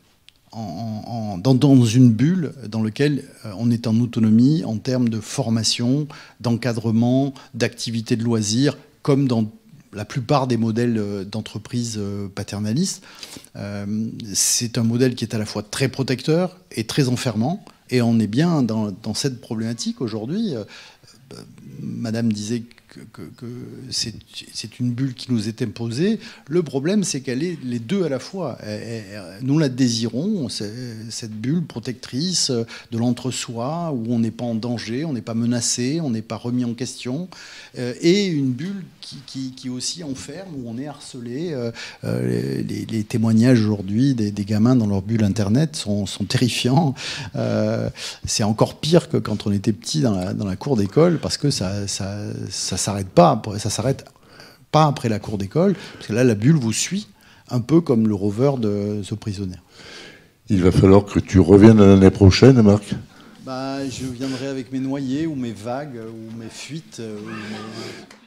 en, en, en, dans, dans une bulle dans laquelle euh, on est en autonomie en termes de formation, d'encadrement, d'activités de loisirs, comme dans la plupart des modèles d'entreprises paternalistes. Euh, c'est un modèle qui est à la fois très protecteur et très enfermant. Et on est bien dans, dans cette problématique aujourd'hui. Euh, Madame disait que, que, que c'est, c'est une bulle qui nous est imposée. Le problème, c'est qu'elle est les deux à la fois. Et, et, nous la désirons, cette bulle protectrice de l'entre-soi, où on n'est pas en danger, on n'est pas menacé, on n'est pas remis en question. Euh, et une bulle qui, qui, qui aussi enferme, où on est harcelé. Euh, les, les témoignages aujourd'hui des, des gamins dans leur bulle Internet sont, sont terrifiants. Euh, c'est encore pire que quand on était petit dans la, dans la cour d'école, parce que ça... ça, ça Ça s'arrête pas, ça s'arrête pas après la cour d'école, parce que là, la bulle vous suit, un peu comme le rover de ce prisonnier. Il va falloir que tu reviennes l'année prochaine, Marc. Bah, je viendrai avec mes noyers, ou mes vagues, ou mes fuites, ou mes...